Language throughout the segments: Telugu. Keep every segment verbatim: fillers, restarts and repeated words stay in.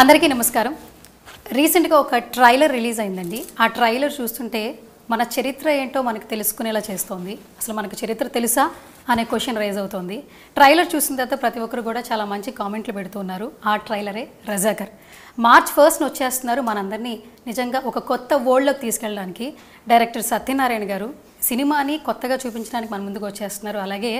అందరికీ నమస్కారం. రీసెంట్గా ఒక ట్రైలర్ రిలీజ్ అయిందండి. ఆ ట్రైలర్ చూస్తుంటే మన చరిత్ర ఏంటో మనకు తెలుసుకునేలా చేస్తుంది. అసలు మనకు చరిత్ర తెలుసా అనే క్వశ్చన్ రైజ్ అవుతుంది. ట్రైలర్ చూసిన తర్వాత ప్రతి ఒక్కరు కూడా చాలా మంచి కామెంట్లు పెడుతున్నారు. ఆ ట్రైలరే రజాకర్. మార్చ్ ఫస్ట్ను వచ్చేస్తున్నారు మనందరినీ నిజంగా ఒక కొత్త వరల్డ్లోకి తీసుకెళ్ళడానికి. డైరెక్టర్ సత్యనారాయణ గారు సినిమాని కొత్తగా చూపించడానికి మన ముందుకు వచ్చేస్తున్నారు. అలాగే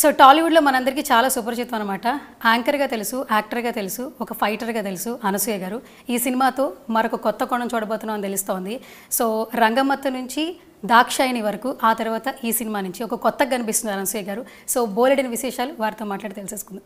సో టాలీవుడ్లో మనందరికీ చాలా సుపరిచితం అనమాట. యాంకర్గా తెలుసు, యాక్టర్గా తెలుసు, ఒక ఫైటర్గా తెలుసు అనసూయ గారు. ఈ సినిమాతో మరొక కొత్త కోణం చూడబోతున్నాం అని తెలుస్తోంది. సో రంగమత్త నుంచి దాక్షాయిని వరకు, ఆ తర్వాత ఈ సినిమా నుంచి ఒక కొత్తగా కనిపిస్తుంది అనసూయ గారు. సో బోలెడిన విశేషాలు వారితో మాట్లాడి తెలుసేసుకుందాం.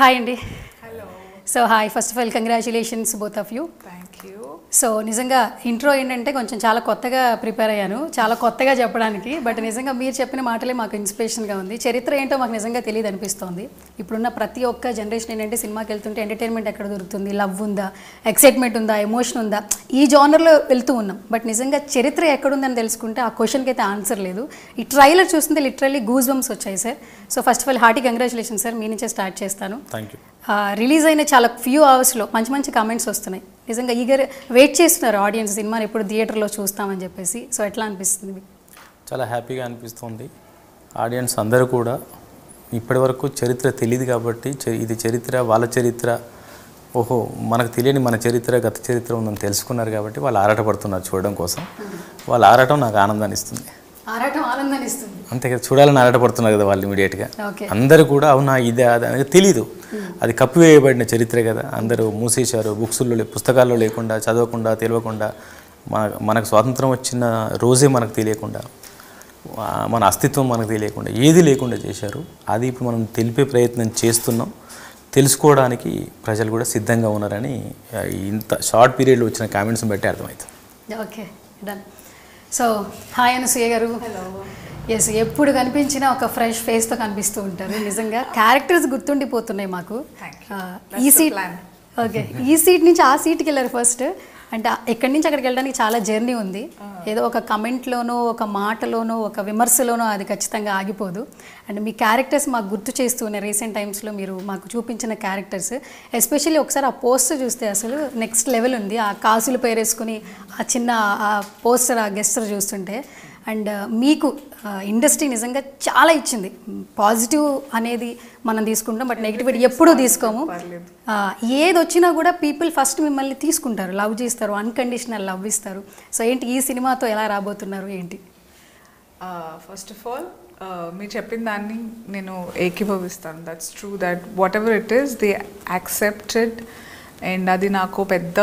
హాయ్ అండి. Hello. So hi, first of all congratulations both of you. Thank you. So నిజంగా ఇంట్రో ఏంటంటే కొంచెం చాలా కొత్తగా ప్రిపేర్ అయ్యాను, చాలా కొత్తగా చెప్పడానికి. బట్ నిజంగా మీరు చెప్పిన మాటలే మాకు ఇన్స్పిరేషన్గా ఉంది. చరిత్ర ఏంటో మాకు నిజంగా తెలియదు అనిపిస్తుంది. ఇప్పుడున్న ప్రతి ఒక్క జనరేషన్ ఏంటంటే సినిమాకి వెళ్తుంటే ఎంటర్టైన్మెంట్ ఎక్కడ దొరుకుతుంది, లవ్ ఉందా, ఎక్సైట్మెంట్ ఉందా, ఎమోషన్ ఉందా, ఈ జానర్లో వెళ్తూ ఉన్నాం. బట్ నిజంగా చరిత్ర ఎక్కడుందని తెలుసుకుంటే ఆ క్వశ్చన్కి అయితే ఆన్సర్ లేదు. ఈ ట్రైలర్ చూస్తుంటే లిటరల్లీ గూజ్ బంప్స్ వచ్చాయి sir. So first of all hearty congratulation sir. మీ నుంచే స్టార్ట్ చేస్తాను. Thank you. రిలీజ్ అయిన చాలా ఫ్యూ అవర్స్లో మంచి మంచి కామెంట్స్ వస్తున్నాయి. నిజంగా ఈగర్ వెయిట్ చేస్తున్నారు ఆడియన్స్ సినిమాని ఎప్పుడు థియేటర్లో చూస్తామని చెప్పేసి. సో ఎట్లా అనిపిస్తుంది? చాలా హ్యాపీగా అనిపిస్తుంది. ఆడియన్స్ అందరూ కూడా ఇప్పటివరకు చరిత్ర తెలియదు కాబట్టి ఇది చరిత్ర, వాళ్ళ చరిత్ర, ఓహో మనకు తెలియని మన చరిత్ర, గత చరిత్ర ఉందని తెలుసుకున్నారు కాబట్టి వాళ్ళు ఆరాటపడుతున్నారు చూడడం కోసం. వాళ్ళ ఆరాటం నాకు ఆనందాన్ని ఇస్తుంది. ఆరాటం ఆనందాన్ని ఇస్తుంది అంతే కదా. చూడాలని ఆరాటపడుతున్నారు కదా వాళ్ళు ఇమీడియట్గా. అందరూ కూడా అవునా ఇదే అనేది తెలీదు. అది కప్పివేయబడిన చరిత్ర కదా. అందరూ మూసేశారు బుక్స్లో, పుస్తకాల్లో లేకుండా, చదవకుండా, తెలియకుండా. మన మనకు స్వాతంత్రం వచ్చిన రోజే మనకు తెలియకుండా, మన అస్తిత్వం మనకు తెలియకుండా, ఏది లేకుండా చేశారు. అది ఇప్పుడు మనం తెలిపే ప్రయత్నం చేస్తున్నాం. తెలుసుకోవడానికి ప్రజలు కూడా సిద్ధంగా ఉన్నారని ఇంత షార్ట్ పీరియడ్లో వచ్చిన కామెంట్స్ని బట్టి అర్థమవుతుంది. Okay done. So hi Anasuya గారు. హలో. ఎస్, ఎప్పుడు కనిపించినా ఒక ఫ్రెష్ ఫేస్తో కనిపిస్తూ ఉంటారు. నిజంగా క్యారెక్టర్స్ గుర్తుండిపోతున్నాయి మాకు. ఈ సీట్ ఓకే, ఈ సీట్ నుంచి ఆ సీట్కి వెళ్ళారు ఫస్ట్. అంటే ఇక్కడి నుంచి అక్కడికి వెళ్ళడానికి చాలా జర్నీ ఉంది. ఏదో ఒక కమెంట్లోనో, ఒక మాటలోనో, ఒక విమర్శలోనో అది ఖచ్చితంగా ఆగిపోదు. అండ్ మీ క్యారెక్టర్స్ మాకు గుర్తు చేస్తూ ఉన్నాయి రీసెంట్ టైమ్స్లో. మీరు మాకు చూపించిన క్యారెక్టర్స్ ఎస్పెషల్లీ ఒకసారి ఆ పోస్టర్ చూస్తే అసలు నెక్స్ట్ లెవెల్ ఉంది. ఆ కాసులు పేరేసుకుని ఆ చిన్న ఆ పోస్టర్, ఆ గెస్టర్ చూస్తుంటే అండ్ మీకు ఇండస్ట్రీ నిజంగా చాలా ఇచ్చింది. పాజిటివ్ అనేది మనం తీసుకుంటాం, బట్ నెగిటివిటీ ఎప్పుడూ తీసుకోము. ఏది వచ్చినా కూడా పీపుల్ ఫస్ట్ మిమ్మల్ని తీసుకుంటారు, లవ్ చేస్తారు, అన్కండిషనల్ లవ్ ఇస్తారు. సో ఏంటి ఈ సినిమాతో ఎలా రాబోతున్నారు ఏంటి? ఫస్ట్ ఆఫ్ ఆల్ మీరు చెప్పిన దాన్ని నేను ఏకీభవిస్తాను. That's true that whatever it is they accepted. And అది నాకు పెద్ద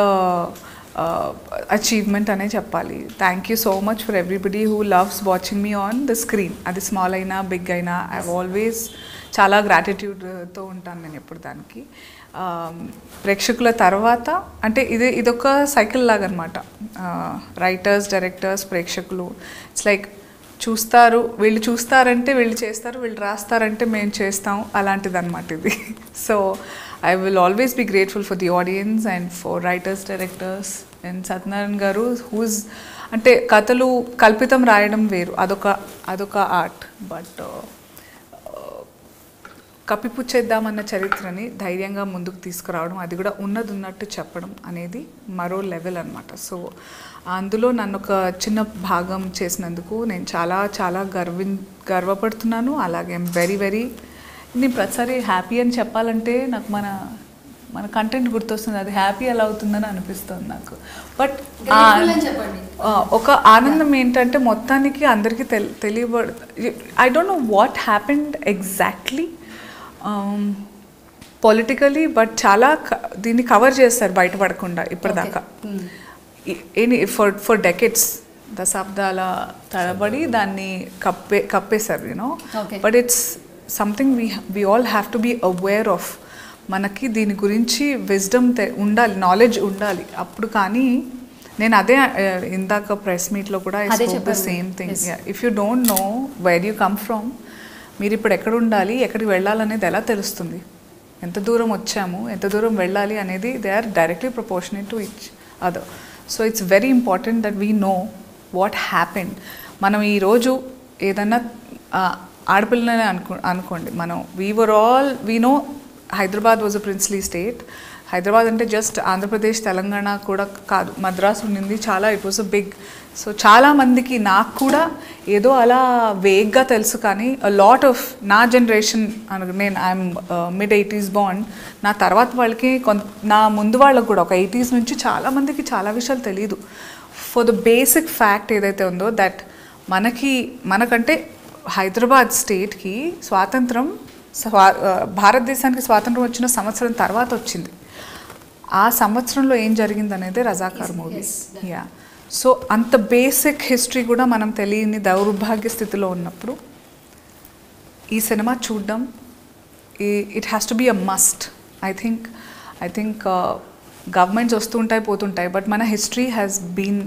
అచీవ్మెంట్ అనే చెప్పాలి. Thank you so much for everybody who loves watching me on the screen. అది స్మాల్ అయినా బిగ్ అయినా ఐ ఆల్వేస్ చాలా గ్రాటిట్యూడ్తో ఉంటాను నేను ఎప్పుడు దానికి. ప్రేక్షకుల తర్వాత అంటే ఇది ఇదొక సైకిల్ లాగా అనమాట. రైటర్స్, డైరెక్టర్స్, ప్రేక్షకులు. ఇట్స్ లైక్ చూస్తారు, వీళ్ళు చూస్తారంటే వీళ్ళు చేస్తారు, వీళ్ళు రాస్తారంటే మేము చేస్తాం, అలాంటిది అనమాట ఇది. So I will always be grateful for the audience and for writers, directors and Satyanarayan garu who's ante kathalu kalpitam rayadam veru adoka adoka art but kapipuchedamanna charitrani dhairyanga munduku tiskuravadam adi kuda unnadu unnattu cheppadam anedi maro level anamata. So అందులో నన్ను ఒక చిన్న భాగం చేసినందుకు నేను చాలా చాలా గర్విన్ గర్వపడుతున్నాను. అలాగే ఐఎమ్ వెరీ వెరీ నేను ప్రతిసారి హ్యాపీ అని చెప్పాలంటే నాకు మన మన కంటెంట్ గుర్తొస్తుంది. అది హ్యాపీ ఎలా అవుతుందని అనిపిస్తుంది నాకు. బట్ ఒక ఆనందం ఏంటంటే మొత్తానికి అందరికీ తెలి తెలియబడు I don't know what happened exactly politically, but చాలా దీన్ని కవర్ చేస్తారు బయటపడకుండా ఇప్పటిదాకా. ఏని ఫర్ ఫర్ డెకెట్స్ దశాబ్దాల తరబడి దాన్ని కప్పే కప్పేశారు you know. But it's something we we all have to be aware of. manaki deeni gurinchi wisdom undali, knowledge undali appudu. kaani nen ade indaka press meet lo kuda I spoke the same thing. Yeah, if you don't know where you come from, meer ippudu ekkada undali, ekkadi vellali anedi ela telustundi, enta dooram vachamu, enta dooram vellali anedi, they are directly proportionate to each other. So it's very important that we know what happened. manam ee roju edanna ఆడపిల్లనే అనుకో అనుకోండి మనం. We were all we know Hyderabad was a princely state. Hyderabad ante just Andhra Pradesh, Telangana kuda kaadu, Madras unnindi chala, it was a big. So chala mandiki naaku kuda edo ala vague ga telusu kaani a lot of na generation, nen I am uh, mid eighties born, na tarvata vallaki na mundu vallaku kuda oka eighties nunchi chala mandiki chala vishayalu teliyadu. For the basic fact edaithe undo that manaki manakante Hyderabad state ki swatantram భారతదేశానికి స్వాతంత్రం వచ్చిన సంవత్సరం తర్వాత వచ్చింది. ఆ సంవత్సరంలో ఏం జరిగింది అనేది రజాకార్ మూవీ. యా సో అంత బేసిక్ హిస్టరీ కూడా మనం తెలియని దౌర్భాగ్య స్థితిలో ఉన్నప్పుడు ఈ సినిమా చూడడం it has to be a must. I think I think governments వస్తుంటాయి పోతుంటాయి, బట్ మన హిస్టరీ హ్యాస్ బీన్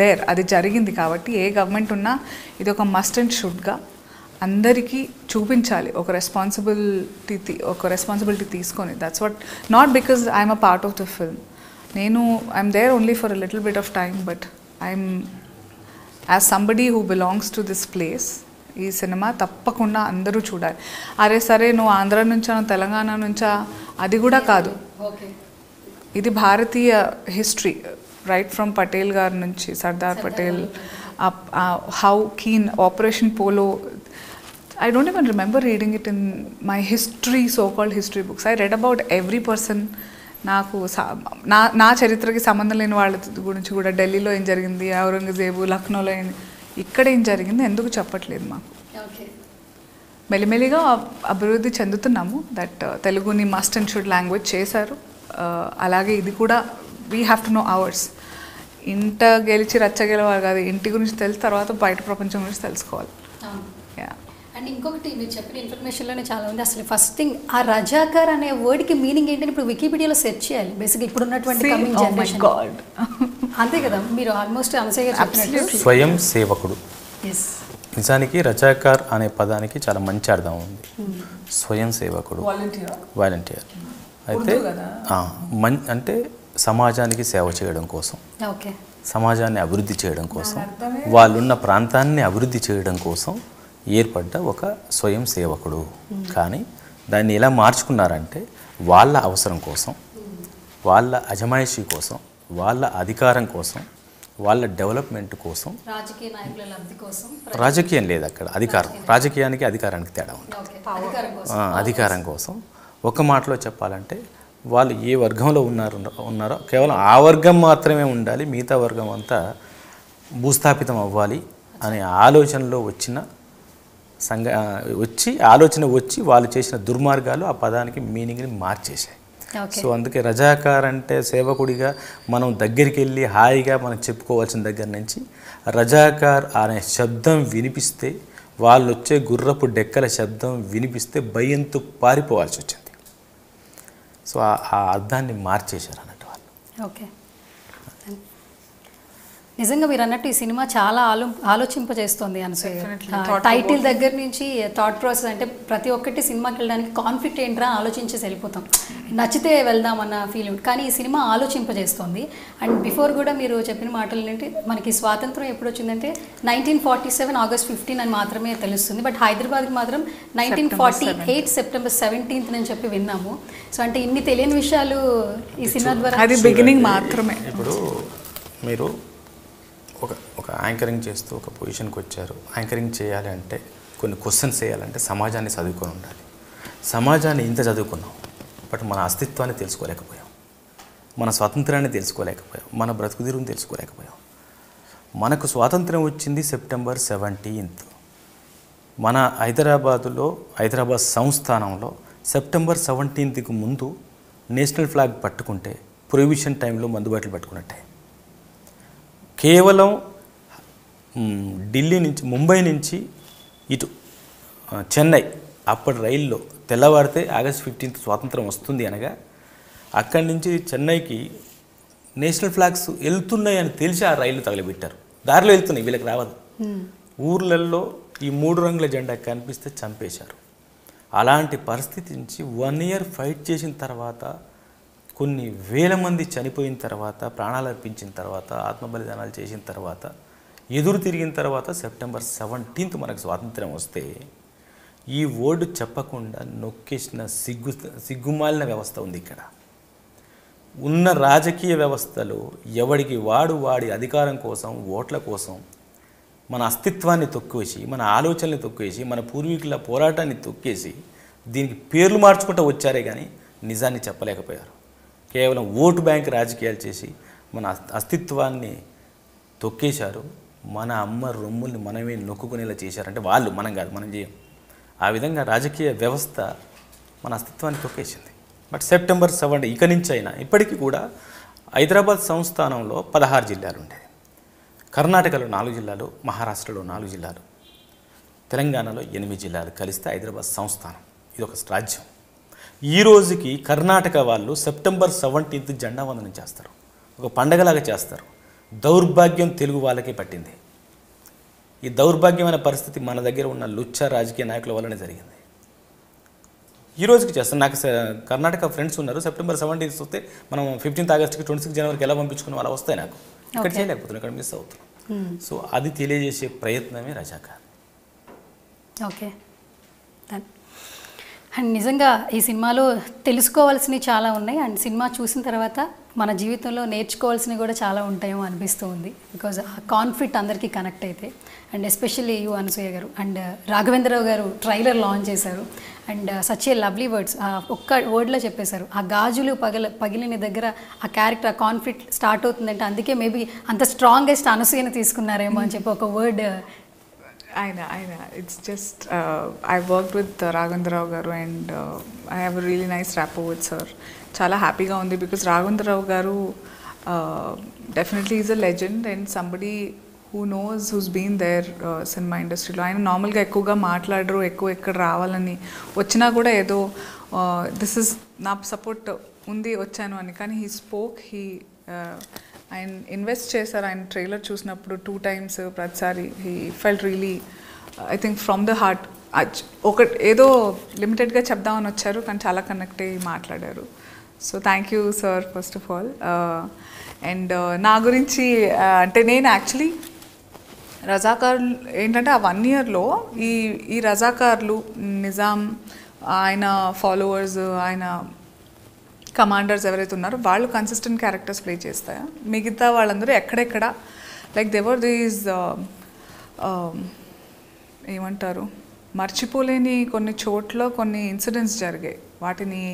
దేర్, అది జరిగింది కాబట్టి ఏ గవర్నమెంట్ ఉన్నా ఇది ఒక మస్ట్ అండ్ షుడ్గా అందరికీ చూపించాలి, ఒక రెస్పాన్సిబిలిటీ ఒక రెస్పాన్సిబిలిటీ తీసుకొని. That's what, not because I'm a part of the film, నేను I'm there only for a little bit of time, but I'm as somebody who belongs to this place. ఈ సినిమా తప్పకుండా అందరూ చూడాలి. అరే సరే నువ్వు ఆంధ్ర నుంచా తెలంగాణ నుంచా, అది కూడా కాదు, ఇది భారతీయ హిస్టరీ రైట్ ఫ్రమ్ పటేల్ గారి నుంచి, Sardar Patel, how keen, operation Polo. I don't even remember reading it in my history, so-called history books. I read about every person. Naaku na na charitraki sambandham leni vaalla gurinchi kuda Delhi lo em jarigindi, Aurangzeb, Lucknow lo ikkade em jarigindi enduku cheppatledu maaku. Okay. Melimeliga abhivruddhi chendutunnamu, that uh, Telugu ni must and should language chesaru. Uh, alage idi kuda we have to know ours. Inta gelichi rachcha gelavar gaadu, inti gurinchi telisi tarvata bayata prapancham gurinchi telusukovali. Yeah. And ఇంకొకటి మీరు చెప్పిన ఇన్ఫర్మేషన్లోనే చాలా ఉంది. అసలు ఫస్ట్ థింగ్ ఆ రజాకర్ అనే వర్డ్కి మీనింగ్ ఏంటని ఇప్పుడు వికీపీడియాలో సెర్చ్ చేయాలి. బేసిక్ ఇప్పుడు ఉన్నటువంటి కమింగ్ జనరేషన్ అంతే కదా, మీరు ఆల్మోస్ట్ అనసూయ చెప్పినట్టు స్వయం సేవకుడు. నిజానికి రజాకర్ అనే పదానికి చాలా మంచి అర్థం ఉంది, స్వయం సేవకుడు, వాలంటీర్. అయితే అంటే సమాజానికి సేవ చేయడం కోసం, సమాజాన్ని అభివృద్ధి చేయడం కోసం, వాళ్ళున్న ప్రాంతాన్ని అభివృద్ధి చేయడం కోసం ఏర్పడ్డ ఒక స్వయం సేవకుడు. కానీ దాన్ని ఎలా మార్చుకున్నారంటే వాళ్ళ అవసరం కోసం, వాళ్ళ అజమాయిషీ కోసం, వాళ్ళ అధికారం కోసం, వాళ్ళ డెవలప్మెంట్ కోసం, రాజకీయ నాయకుల లబ్ధి కోసం. రాజకీయం లేదు అక్కడ, అధికారం. రాజకీయానికి అధికారానికి తేడా ఉంటుంది. అధికారం కోసం, ఒక మాటలో చెప్పాలంటే వాళ్ళు ఏ వర్గంలో ఉన్నారు ఉన్నారో కేవలం ఆ వర్గం మాత్రమే ఉండాలి, మిగతా వర్గం అంతా భూస్థాపితం అవ్వాలి అనే ఆలోచనలో వచ్చిన సంఘ వచ్చి ఆలోచన వచ్చి వాళ్ళు చేసిన దుర్మార్గాలు ఆ పదానికి మీనింగ్ని మార్చేసాయి. సో అందుకే రజాకార్ అంటే సేవకుడిగా మనం దగ్గరికి వెళ్ళి హాయిగా మనం చెప్పుకోవాల్సిన దగ్గర నుంచి రజాకార్ అనే శబ్దం వినిపిస్తే, వాళ్ళు వచ్చే గుర్రపు డెక్కల శబ్దం వినిపిస్తే భయంతో పారిపోవాల్సి వచ్చింది. సో ఆ అర్థాన్ని మార్చేశారు అన్నట్టు వాళ్ళు. ఓకే, నిజంగా మీరు అన్నట్టు ఈ సినిమా చాలా ఆలో ఆలోచింపజేస్తుంది అనసూయ. టైటిల్ దగ్గర నుంచి థాట్ ప్రాసెస్ అంటే ప్రతి ఒక్కటి సినిమాకి వెళ్ళడానికి కాన్ఫ్లిక్ట్ ఏంట్రా ఆలోచించేసి వెళ్ళిపోతాం, నచ్చితే వెళ్దామన్న ఫీలింగ్. కానీ ఈ సినిమా ఆలోచింపజేస్తుంది. అండ్ బిఫోర్ కూడా మీరు చెప్పిన మాటలు ఏంటంటే మనకి స్వాతంత్రం ఎప్పుడు వచ్చిందంటే nineteen forty seven August fifteen అని మాత్రమే తెలుస్తుంది, బట్ హైదరాబాద్కి మాత్రం nineteen forty eight September seventeenth అని చెప్పి విన్నాము. సో అంటే ఇన్ని తెలియని విషయాలు ఈ సినిమా ద్వారా. అది బిగినింగ్ మాత్రమే. ఇప్పుడు మీరు ఒక ఒక యాంకరింగ్ చేస్తూ ఒక పొజిషన్కి వచ్చారు. యాంకరింగ్ చేయాలి అంటే కొన్ని క్వశ్చన్స్ చేయాలంటే సమాజాన్ని చదువుకొని ఉండాలి. సమాజాన్ని ఇంత చదువుకున్నాం, బట్ మన అస్తిత్వాన్ని తెలుసుకోలేకపోయాం, మన స్వాతంత్రాన్ని తెలుసుకోలేకపోయాం, మన బ్రతుకుదీరుని తెలుసుకోలేకపోయాం. మనకు స్వాతంత్రం వచ్చింది సెప్టెంబర్ సెవెంటీన్త్. మన హైదరాబాదులో, హైదరాబాద్ సంస్థానంలో సెప్టెంబర్ సెవెంటీన్త్కి ముందు నేషనల్ ఫ్లాగ్ పట్టుకుంటే ప్రొహిబిషన్ టైంలో మందుబాటలు పట్టుకున్నట్టే. కేవలం ఢిల్లీ నుంచి, ముంబై నుంచి ఇటు చెన్నై అప్పటి రైల్లో తెల్లవారితే ఆగస్ట్ ఫిఫ్టీన్త్ స్వాతంత్రం వస్తుంది అనగా, అక్కడి నుంచి చెన్నైకి నేషనల్ ఫ్లాగ్స్ వెళ్తున్నాయి అని తెలిసి ఆ రైళ్ళు తగలబెట్టారు. దారిలో వెళ్తున్నాయి, వీళ్ళకి రావద్దు. ఊర్లల్లో ఈ మూడు రంగుల జెండా కనిపిస్తే చంపేశారు. అలాంటి పరిస్థితి నుంచి వన్ ఇయర్ ఫైట్ చేసిన తర్వాత, కొన్ని వేల మంది చనిపోయిన తర్వాత, ప్రాణాలు అర్పించిన తర్వాత, ఆత్మబలిదానాలు చేసిన తర్వాత, ఎదురు తిరిగిన తర్వాత సెప్టెంబర్ సెవెంటీన్త్ మనకు స్వాతంత్రం వస్తే ఈ వర్డ్ చెప్పకుండా నొక్కేసిన సిగ్గు సిగ్గుమాలిన వ్యవస్థ ఉంది ఇక్కడ. ఉన్న రాజకీయ వ్యవస్థలో ఎవడికి వాడు వాడి అధికారం కోసం ఓట్ల కోసం మన అస్తిత్వాన్ని తొక్కేసి మన ఆలోచనల్ని తొక్కేసి మన పూర్వీకుల పోరాటాన్ని తొక్కేసి దీనికి పేర్లు మార్చుకుంటూ వచ్చారే కానీ నిజాన్ని చెప్పలేకపోయారు. కేవలం ఓటు బ్యాంక్ రాజకీయాలు చేసి మన అస్తిత్వాన్ని తొక్కేశారు. మన అమ్మ రొమ్ముల్ని మనమే నొక్కుకునేలా చేశారంటే వాళ్ళు, మనం కాదు, మనం చేయం. ఆ విధంగా రాజకీయ వ్యవస్థ మన అస్తిత్వాన్ని తొక్కేసింది. బట్ సెప్టెంబర్ సెవెన్ ఇక నుంచి అయినా ఇప్పటికీ కూడా హైదరాబాద్ సంస్థానంలో పదహారు జిల్లాలు ఉండేది, కర్ణాటకలో నాలుగు జిల్లాలు, మహారాష్ట్రలో నాలుగు జిల్లాలు, తెలంగాణలో ఎనిమిది జిల్లాలు కలిస్తే హైదరాబాద్ సంస్థానం, ఇది ఒక రాజ్యం. ఈ రోజుకి కర్ణాటక వాళ్ళు సెప్టెంబర్ సెవెంటీన్త్ జెండా వందనం చేస్తారు, ఒక పండగలాగా చేస్తారు. దౌర్భాగ్యం తెలుగు వాళ్ళకే పట్టింది. ఈ దౌర్భాగ్యమైన పరిస్థితి మన దగ్గర ఉన్న లుచ్చ రాజకీయ నాయకుల వల్లనే జరిగింది. ఈ రోజుకి చేస్తాను. నాకు కర్ణాటక ఫ్రెండ్స్ ఉన్నారు, సెప్టెంబర్ సెవెంటీన్త్ వస్తే మనం ఫిఫ్టీన్త్ ఆగస్ట్కి ట్వంటీ సిక్స్ జనవరికి ఎలా పంపించుకున్నాం అలా వస్తాయి. నాకు ఇక్కడ చేయలేకపోతున్నాను, ఇక్కడ మిస్ అవుతున్నాం. సో అది తెలియజేసే ప్రయత్నమే రజాకార్. ఓకే, అండ్ నిజంగా ఈ సినిమాలో తెలుసుకోవాల్సినవి చాలా ఉన్నాయి, అండ్ సినిమా చూసిన తర్వాత మన జీవితంలో నేర్చుకోవాల్సినవి కూడా చాలా ఉంటాయో అనిపిస్తూ ఉంది. బికాజ్ ఆ కాన్ఫ్లిక్ట్ అందరికీ కనెక్ట్ అయితే, అండ్ ఎస్పెషల్లీ యూ అనసూయ గారు అండ్ రాఘవేంద్రరావు గారు ట్రైలర్ లాంచ్ చేశారు. And such a lovely words, ఒక్క వర్డ్లో చెప్పేశారు. ఆ గాజులు పగల పగిలిన దగ్గర ఆ క్యారెక్టర్, ఆ కాన్ఫ్లిక్ట్ స్టార్ట్ అవుతుందంటే అందుకే మేబీ అంత స్ట్రాంగెస్ట్ అనసూయను తీసుకున్నారేమో అని చెప్పి ఒక వర్డ్. ఆయన ఆయన it's just I work with Raghavendra Rao గారు and I have really nice rapport with sir. చాలా హ్యాపీగా ఉంది బికాస్ రాఘవేంద్రరావు గారు definitely is a legend and somebody who knows who's been there uh, cinema industry lo aina normal ga ekkuva maatladru ekku ekkada raavalani vachina kuda edo this is na support undi vachanu ani kaani he spoke he and uh, invest chesaru and trailer chusinappudu two times pratisari he felt really uh, I think from the heart oka edo limited ga chepdam ani vacharu kan chaala connect ayi maatladaru. So thank you sir first of all uh, and na gurinchi ante nenu actually Razakar ఏంటంటే ఆ వన్ ఇయర్లో ఈ ఈ రజాకార్లు నిజాం ఆయన ఫాలోవర్స్ ఆయన కమాండర్స్ ఎవరైతే ఉన్నారో వాళ్ళు కన్సిస్టెంట్ క్యారెక్టర్స్ ప్లే చేస్తాయా, మిగతా వాళ్ళందరూ ఎక్కడెక్కడ లైక్ దెవర్ దీస్ ఏమంటారు మర్చిపోలేని కొన్ని చోట్ల కొన్ని ఇన్సిడెంట్స్ జరిగాయి. వాటిని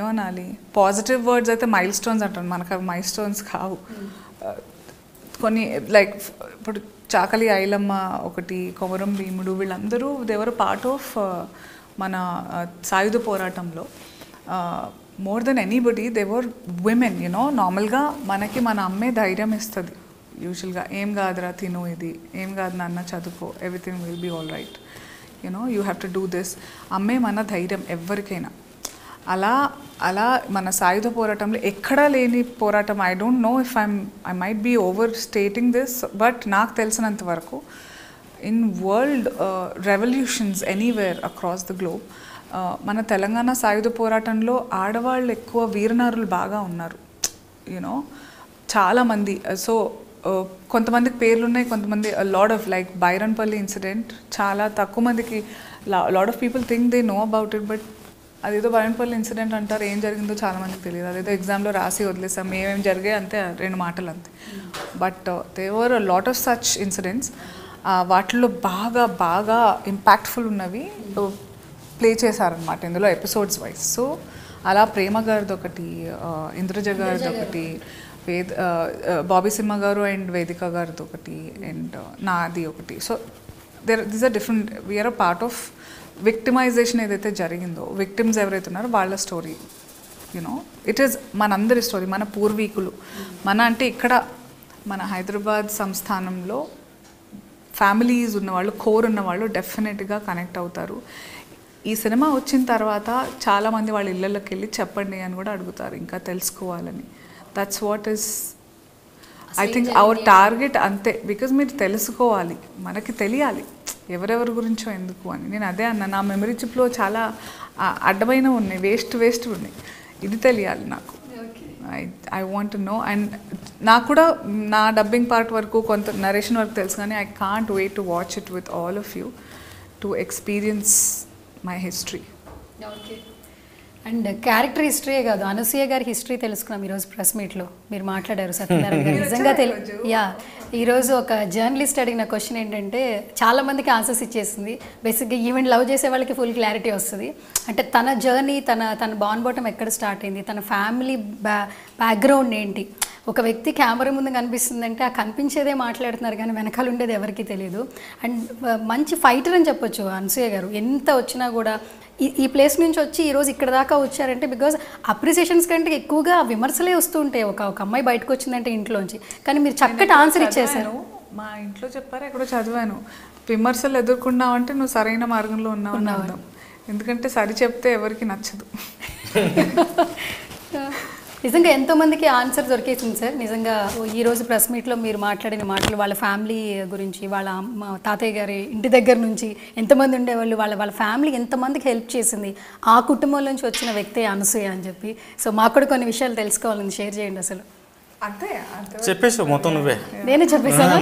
ఏమనాలి, పాజిటివ్ వర్డ్స్ అయితే మైల్ స్టోన్స్ అంటారు, మనకు అవి మైల్ స్టోన్స్ కావు. కొన్ని లైక్ ఇప్పుడు చాకలి ఐలమ్మ ఒకటి, కొమరం భీముడు, వీళ్ళందరూ దేవర్ పార్ట్ ఆఫ్ మన సాయుధ పోరాటంలో more than anybody there were women. You know నార్మల్గా మనకి మన అమ్మే ధైర్యం ఇస్తుంది యూజువల్గా, ఏం కాదురా తిను, ఇది ఏం కాదు నాన్న చదువుకో, everything will be all right, you know you have to do this, అమ్మే మన ధైర్యం ఎవరికైనా. అలా అలా మన సాయుధ పోరాటంలో ఎక్కడా లేని పోరాటం. I don't know if I'm I might be overstating this but నాకు తెలిసినంత వరకు in world revolutions anywhere across the globe మన తెలంగాణ సాయుధ పోరాటంలో ఆడవాళ్ళు ఎక్కువ వీరనారులు బాగా ఉన్నారు. యూనో చాలామంది, సో కొంతమందికి పేర్లు ఉన్నాయి, కొంతమంది lot of like Bairanpalli incident చాలా తక్కువ మందికి, lot of people think they know about it but అదేదో బైరన్పల్లి ఇన్సిడెంట్ అంటారు, ఏం జరిగిందో చాలామందికి తెలియదు. అదేదో ఎగ్జామ్లో రాసి వదిలేసాం, ఏమేమి జరిగాయి అంతే రెండు మాటలు అంతే. But there were lot of such incidents, వాటిల్లో బాగా బాగా ఇంపాక్ట్ఫుల్ ఉన్నవి ప్లే చేశారనమాట ఇందులో ఎపిసోడ్స్ వైజ్. సో అలా ప్రేమ గారిది ఒకటి, ఇంద్రజ గారిది ఒకటి, వేద బాబీ సింహ గారు అండ్ వేదిక గారిది ఒకటి అండ్ నాది ఒకటి. So there this are different, we are a part of victimization ఏదైతే జరిగిందో, విక్టిమ్స్ ఎవరైతే ఉన్నారో వాళ్ళ స్టోరీ, యూనో ఇట్ ఈస్ మనందరి స్టోరీ, మన పూర్వీకులు. మన అంటే ఇక్కడ మన హైదరాబాద్ సంస్థానంలో ఫ్యామిలీస్ ఉన్నవాళ్ళు, కోర్ ఉన్నవాళ్ళు డెఫినెట్గా కనెక్ట్ అవుతారు. ఈ సినిమా వచ్చిన తర్వాత చాలామంది వాళ్ళ ఇళ్ళకి వెళ్ళి చెప్పండి అని కూడా అడుగుతారు ఇంకా తెలుసుకోవాలని. That's what is I think our target అంతే. బికాజ్ మీరు తెలుసుకోవాలి, మనకి తెలియాలి ఎవరెవరి గురించో ఎందుకు అని. నేను అదే అన్న, నా మెమరీ చిప్లో చాలా అడ్డమైనవి ఉన్నాయి, వేస్ట్ వేస్ట్ ఉన్నాయి, ఇది తెలియాలి నాకు. I I want know and నాకు కూడా నా డబ్బింగ్ పార్ట్ వరకు కొంత నరేషన్ వరకు తెలుసు కానీ I can't wait to watch it with all of you to experience my history. And character history కాదు అనసూయ గారి హిస్టరీ తెలుసుకున్నాం ఈరోజు ప్రెస్ మీట్లో మీరు మాట్లాడారు సత్యనారాయణ గారు నిజంగా యా ఈరోజు ఒక జర్నలిస్ట్ అడిగిన క్వశ్చన్ ఏంటంటే చాలా మందికి ఆన్సర్స్ ఇచ్చేసింది బేసిక్గా ఈవెంట్ లవ్ చేసే వాళ్ళకి ఫుల్ క్లారిటీ వస్తుంది అంటే తన జర్నీ తన తన బాన్ బాటం ఎక్కడ స్టార్ట్ అయింది తన ఫ్యామిలీ బ్యా బ్యాక్గ్రౌండ్ ఏంటి ఒక వ్యక్తి కెమెరా ముందు కనిపిస్తుందంటే ఆ కనిపించేదే మాట్లాడుతున్నారు కానీ వెనకాల ఉండేది ఎవరికీ తెలియదు అండ్ మంచి ఫైటర్ అని చెప్పొచ్చు అనసూయ గారు ఎంత వచ్చినా కూడా ఈ ప్లేస్ నుంచి వచ్చి ఈరోజు ఇక్కడ దాకా వచ్చారంటే బికాజ్ అప్రిసియేషన్స్ కంటే ఎక్కువగా విమర్శలే వస్తూ ఉంటాయి ఒక ఒక అమ్మాయి బయటకు వచ్చిందంటే ఇంట్లోంచి కానీ మీరు చక్కటి ఆన్సర్ ఇచ్చేసారు మా ఇంట్లో చెప్పారు ఎక్కడో చదివాను విమర్శలు ఎదుర్కొన్నావు అంటే నువ్వు సరైన మార్గంలో ఉన్నావు అన్నావు ఎందుకంటే సరి చెప్తే ఎవరికి నచ్చదు నిజంగా ఎంతోమందికి ఆన్సర్ దొరికేసింది సార్ నిజంగా ఈరోజు ప్రెస్ మీట్లో మీరు మాట్లాడిన మాటలు వాళ్ళ ఫ్యామిలీ గురించి వాళ్ళ అమ్మ తాతయ్య గారి ఇంటి దగ్గర నుంచి ఎంతమంది ఉండేవాళ్ళు వాళ్ళ వాళ్ళ ఫ్యామిలీ ఎంతమందికి హెల్ప్ చేసింది ఆ కుటుంబం నుంచి వచ్చిన వ్యక్తే అనసూయ అని చెప్పి సో మాకు కూడా కొన్ని విషయాలు తెలుసుకోవాలని షేర్ చేయండి అసలు అంతే చెప్పేసావు మొత్తం నువ్వే నేనే చెప్పేసాను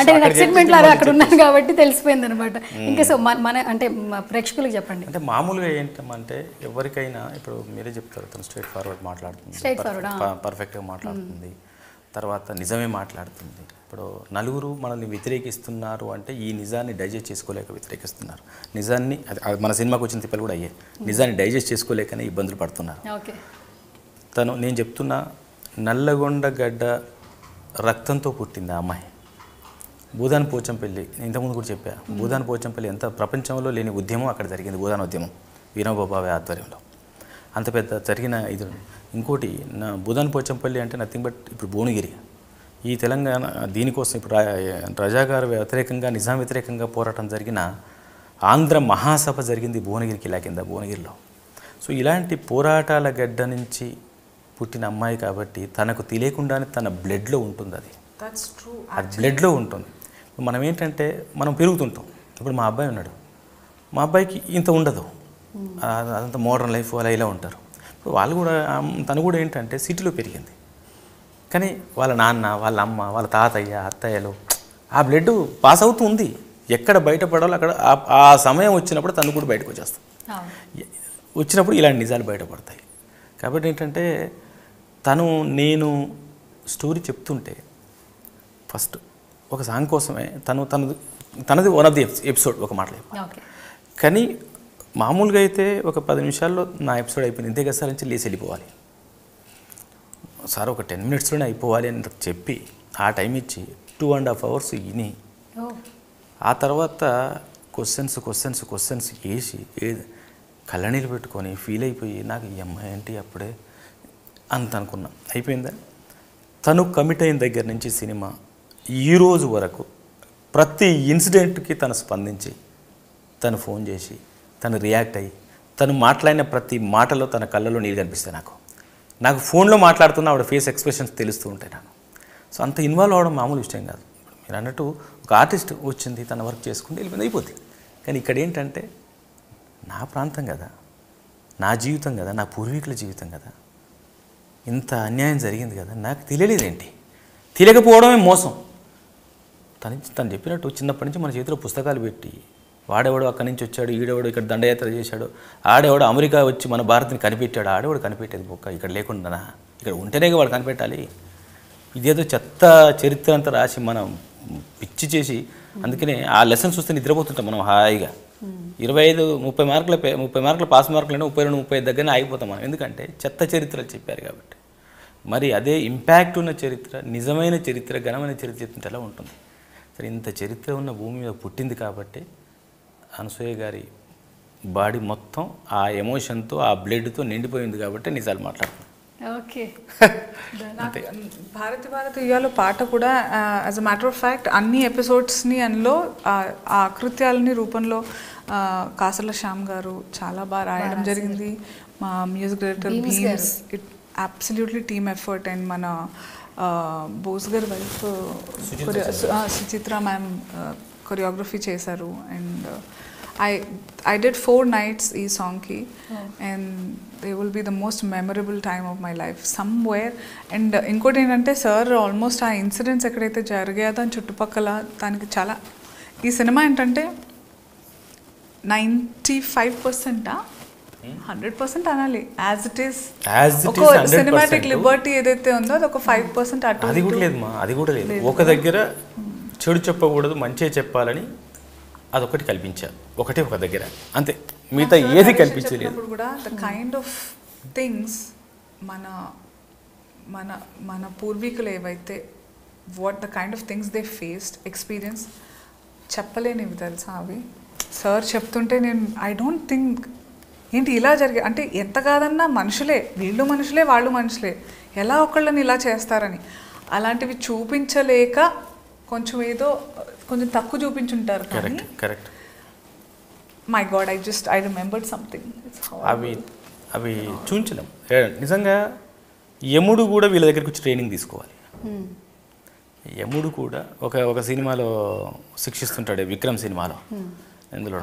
అంటే నేను ఎక్సైట్మెంట్లో అక్కడ ఉన్నాను కాబట్టి తెలిసిపోయింది అనమాట ఇంకా సో మన అంటే ప్రేక్షకులకు చెప్పండి అంటే మామూలుగా ఏంటంటే ఎవరికైనా ఇప్పుడు మీరే చెప్తారు తను స్ట్రైట్ ఫార్వర్డ్ మాట్లాడుతుంది స్ట్రైట్ ఫార్వర్డ్ పర్ఫెక్ట్గా మాట్లాడుతుంది తర్వాత నిజమే మాట్లాడుతుంది ఇప్పుడు నలుగురు మనల్ని వ్యతిరేకిస్తున్నారు అంటే ఈ నిజాన్ని డైజెస్ట్ చేసుకోలేక వ్యతిరేకిస్తున్నారు నిజాన్ని మన సినిమాకు వచ్చిన తిప్పలు కూడా అయ్యాయి నిజాన్ని డైజెస్ట్ చేసుకోలేకనే ఇబ్బందులు పడుతున్నారు ఓకే తను నేను చెప్తున్నా నల్లగొండ గడ్డ రక్తంతో పుట్టింది ఆ అమ్మాయి భూదాన్ పోచంపల్లి నేను ఇంతకుముందు కూడా చెప్పా భూదాన్ పోచంపల్లి ఎంత ప్రపంచంలో లేని ఉద్యమం అక్కడ జరిగింది భూదాన్ ఉద్యమం వినోబా భావే ఆధ్వర్యంలో అంత పెద్ద జరిగిన ఇది ఇంకోటి నా భూదాన్ పోచంపల్లి అంటే నథింగ్ బట్ ఇప్పుడు భువనగిరి ఈ తెలంగాణ దీనికోసం ఇప్పుడు రజాకార్ వ్యతిరేకంగా నిజాం వ్యతిరేకంగా పోరాటం జరిగిన ఆంధ్ర మహాసభ జరిగింది భువనగిరి కిలా కింద భువనగిరిలో సో ఇలాంటి పోరాటాల గడ్డ నుంచి పుట్టిన అమ్మాయి కాబట్టి తనకు తెలియకుండానే తన బ్లడ్లో ఉంటుంది అది అది బ్లడ్లో ఉంటుంది మనం ఏంటంటే మనం పెరుగుతుంటాం ఇప్పుడు మా అబ్బాయి ఉన్నాడు మా అబ్బాయికి ఇంత ఉండదు అదంతా మోడర్న్ లైఫ్ అలా ఇలా ఉంటారు ఇప్పుడు వాళ్ళు కూడా తను కూడా ఏంటంటే సిటీలో పెరిగింది కానీ వాళ్ళ నాన్న వాళ్ళ అమ్మ వాళ్ళ తాతయ్య అత్తయ్యలు ఆ బ్లడ్ పాస్ అవుతుంది ఎక్కడ బయటపడాలో అక్కడ ఆ సమయం వచ్చినప్పుడు తను కూడా బయటకు వచ్చేస్తాం వచ్చినప్పుడు ఇలాంటి నిజాలు బయటపడతాయి కాబట్టి ఏంటంటే తను నేను స్టోరీ చెప్తుంటే ఫస్ట్ ఒక సాంగ్ కోసమే తను తనది తనది వన్ ఆఫ్ ది ఎపిసోడ్ ఒక మాటలు కానీ మామూలుగా అయితే ఒక పది నిమిషాల్లో నా ఎపిసోడ్ అయిపోయింది ఇంతే కదా సార్ నుంచి లేచి వెళ్ళిపోవాలి సార్ ఒక టెన్ మినిట్స్లోనే అయిపోవాలి అని చెప్పి ఆ టైం ఇచ్చి టూ అండ్ హాఫ్ అవర్స్ విని ఆ తర్వాత క్వశ్చన్స్ క్వశ్చన్స్ క్వశ్చన్స్ వేసి ఏది కళ్ళనీళ్ళు పెట్టుకొని ఫీల్ అయిపోయి నాకు ఈ అమ్మాయి ఏంటి అప్పుడే అంత అనుకున్నా అయిపోయిందా తను కమిట్ అయిన దగ్గర నుంచి సినిమా ఈరోజు వరకు ప్రతి ఇన్సిడెంట్కి తను స్పందించి తను ఫోన్ చేసి తను రియాక్ట్ అయ్యి తను మాట్లాడిన ప్రతి మాటలో తన కళ్ళలో నీళ్ళు కనిపిస్తాయి నాకు నాకు ఫోన్లో మాట్లాడుతున్న ఆవిడ ఫేస్ ఎక్స్ప్రెషన్స్ తెలుస్తూ ఉంటాయి నాకు సో అంత ఇన్వాల్వ్ అవ్వడం మామూలు విషయం కాదు మీరు అన్నట్టు ఒక ఆర్టిస్ట్ వచ్చింది తన వర్క్ చేసుకుంటే వెళ్ళిపోయింది అయిపోతుంది కానీ ఇక్కడ ఏంటంటే నా ప్రాంతం కదా నా జీవితం కదా నా పూర్వీకుల జీవితం కదా ఇంత అన్యాయం జరిగింది కదా నాకు తెలియలేదేంటి తెలియకపోవడమే మోసం తను తను చెప్పినట్టు చిన్నప్పటి నుంచి మన చేతిలో పుస్తకాలు పెట్టి వాడేవాడు అక్కడి నుంచి వచ్చాడు ఈడేవాడు ఇక్కడ దండయాత్ర చేశాడు ఆడేవాడు అమెరికా వచ్చి మన భారత్ని కనిపెట్టాడు ఆడేవాడు కనిపెట్టేది బొక్క ఇక్కడ లేకుండా ఇక్కడ ఉంటేనేగా వాడు కనిపెట్టాలి ఇదేదో చెత్త చరిత్ర అంతా రాసి మనం పిచ్చి చేసి అందుకనే ఆ లెసన్స్ చూస్తే నిద్రపోతుంటాం మనం హాయిగా ఇరవై ఐదు ముప్పై మార్కుల ముప్పై మార్కుల పాస్ మార్కులైనా ముప్పై రెండు ముప్పై ఐదు దగ్గరనే ఆగిపోతాం మనం ఎందుకంటే చెత్త చరిత్రలు చెప్పారు కాబట్టి మరి అదే ఇంపాక్ట్ ఉన్న చరిత్ర నిజమైన చరిత్ర ఘనమైన చరిత్ర చెప్తుంటేలా ఉంటుంది సరే ఇంత చరిత్ర ఉన్న భూమి మీద పుట్టింది కాబట్టి అనసూయ గారి బాడీ మొత్తం ఆ ఎమోషన్తో ఆ బ్లడ్తో నిండిపోయింది కాబట్టి నిజాలు మాట్లాడుతున్నాను ఓకే భారతి భారతి ఇయాలో పాట కూడా as a matter of fact అన్ని ఎపిసోడ్స్ని అందులో ఆ కృత్యాలని రూపంలో కాసల శ్యామ్ గారు చాలా బాగా రాయడం జరిగింది మా music director Bheems it absolutely team effort and మన బోస్ గారి వైఫ్ సుచిత్ర మ్యామ్ కొరియోగ్రఫీ చేశారు and I I did four nights ee song ki and they will be the most memorable time of my life somewhere and inkote entante sir almost aa incidents ekkadaithe jarigayadani chuttupakkala daniki chala ee cinema entante ninety-five percent ah one hundred percent anali. As it is. As it is one hundred percent. Cinematic liberty edaithe undo adoka five percent attu. Adi kuda ledma. Adi kuda ledhu. Oka daggara chedu cheppakudadu manche cheppalani adokati kalpincharu. Okate oka daggara. Ante meeta edi kalpinchaledu. The kind of things mana mana mana purvikulu evaithe what the kind of things they faced, experienced, cheppalenivi telusa avi. Sir cheptunte nen I don't think ఏంటి ఇలా జరిగే అంటే ఎంత కాదన్నా మనుషులే, వీళ్ళు మనుషులే, వాళ్ళు మనుషులే, ఎలా ఒకళ్ళని ఇలా చేస్తారని అలాంటివి చూపించలేక కొంచెం ఏదో కొంచెం తక్కువ చూపించుంటారు. Correct correct my God I just I remembered something. అవి అవి చూపించలేం నిజంగా. యముడు కూడా వీళ్ళ దగ్గరికి వచ్చి ట్రైనింగ్ తీసుకోవాలి. యముడు కూడా ఒక ఒక సినిమాలో శిక్షిస్తుంటాడే, విక్రమ్ సినిమాలో, ఎందులో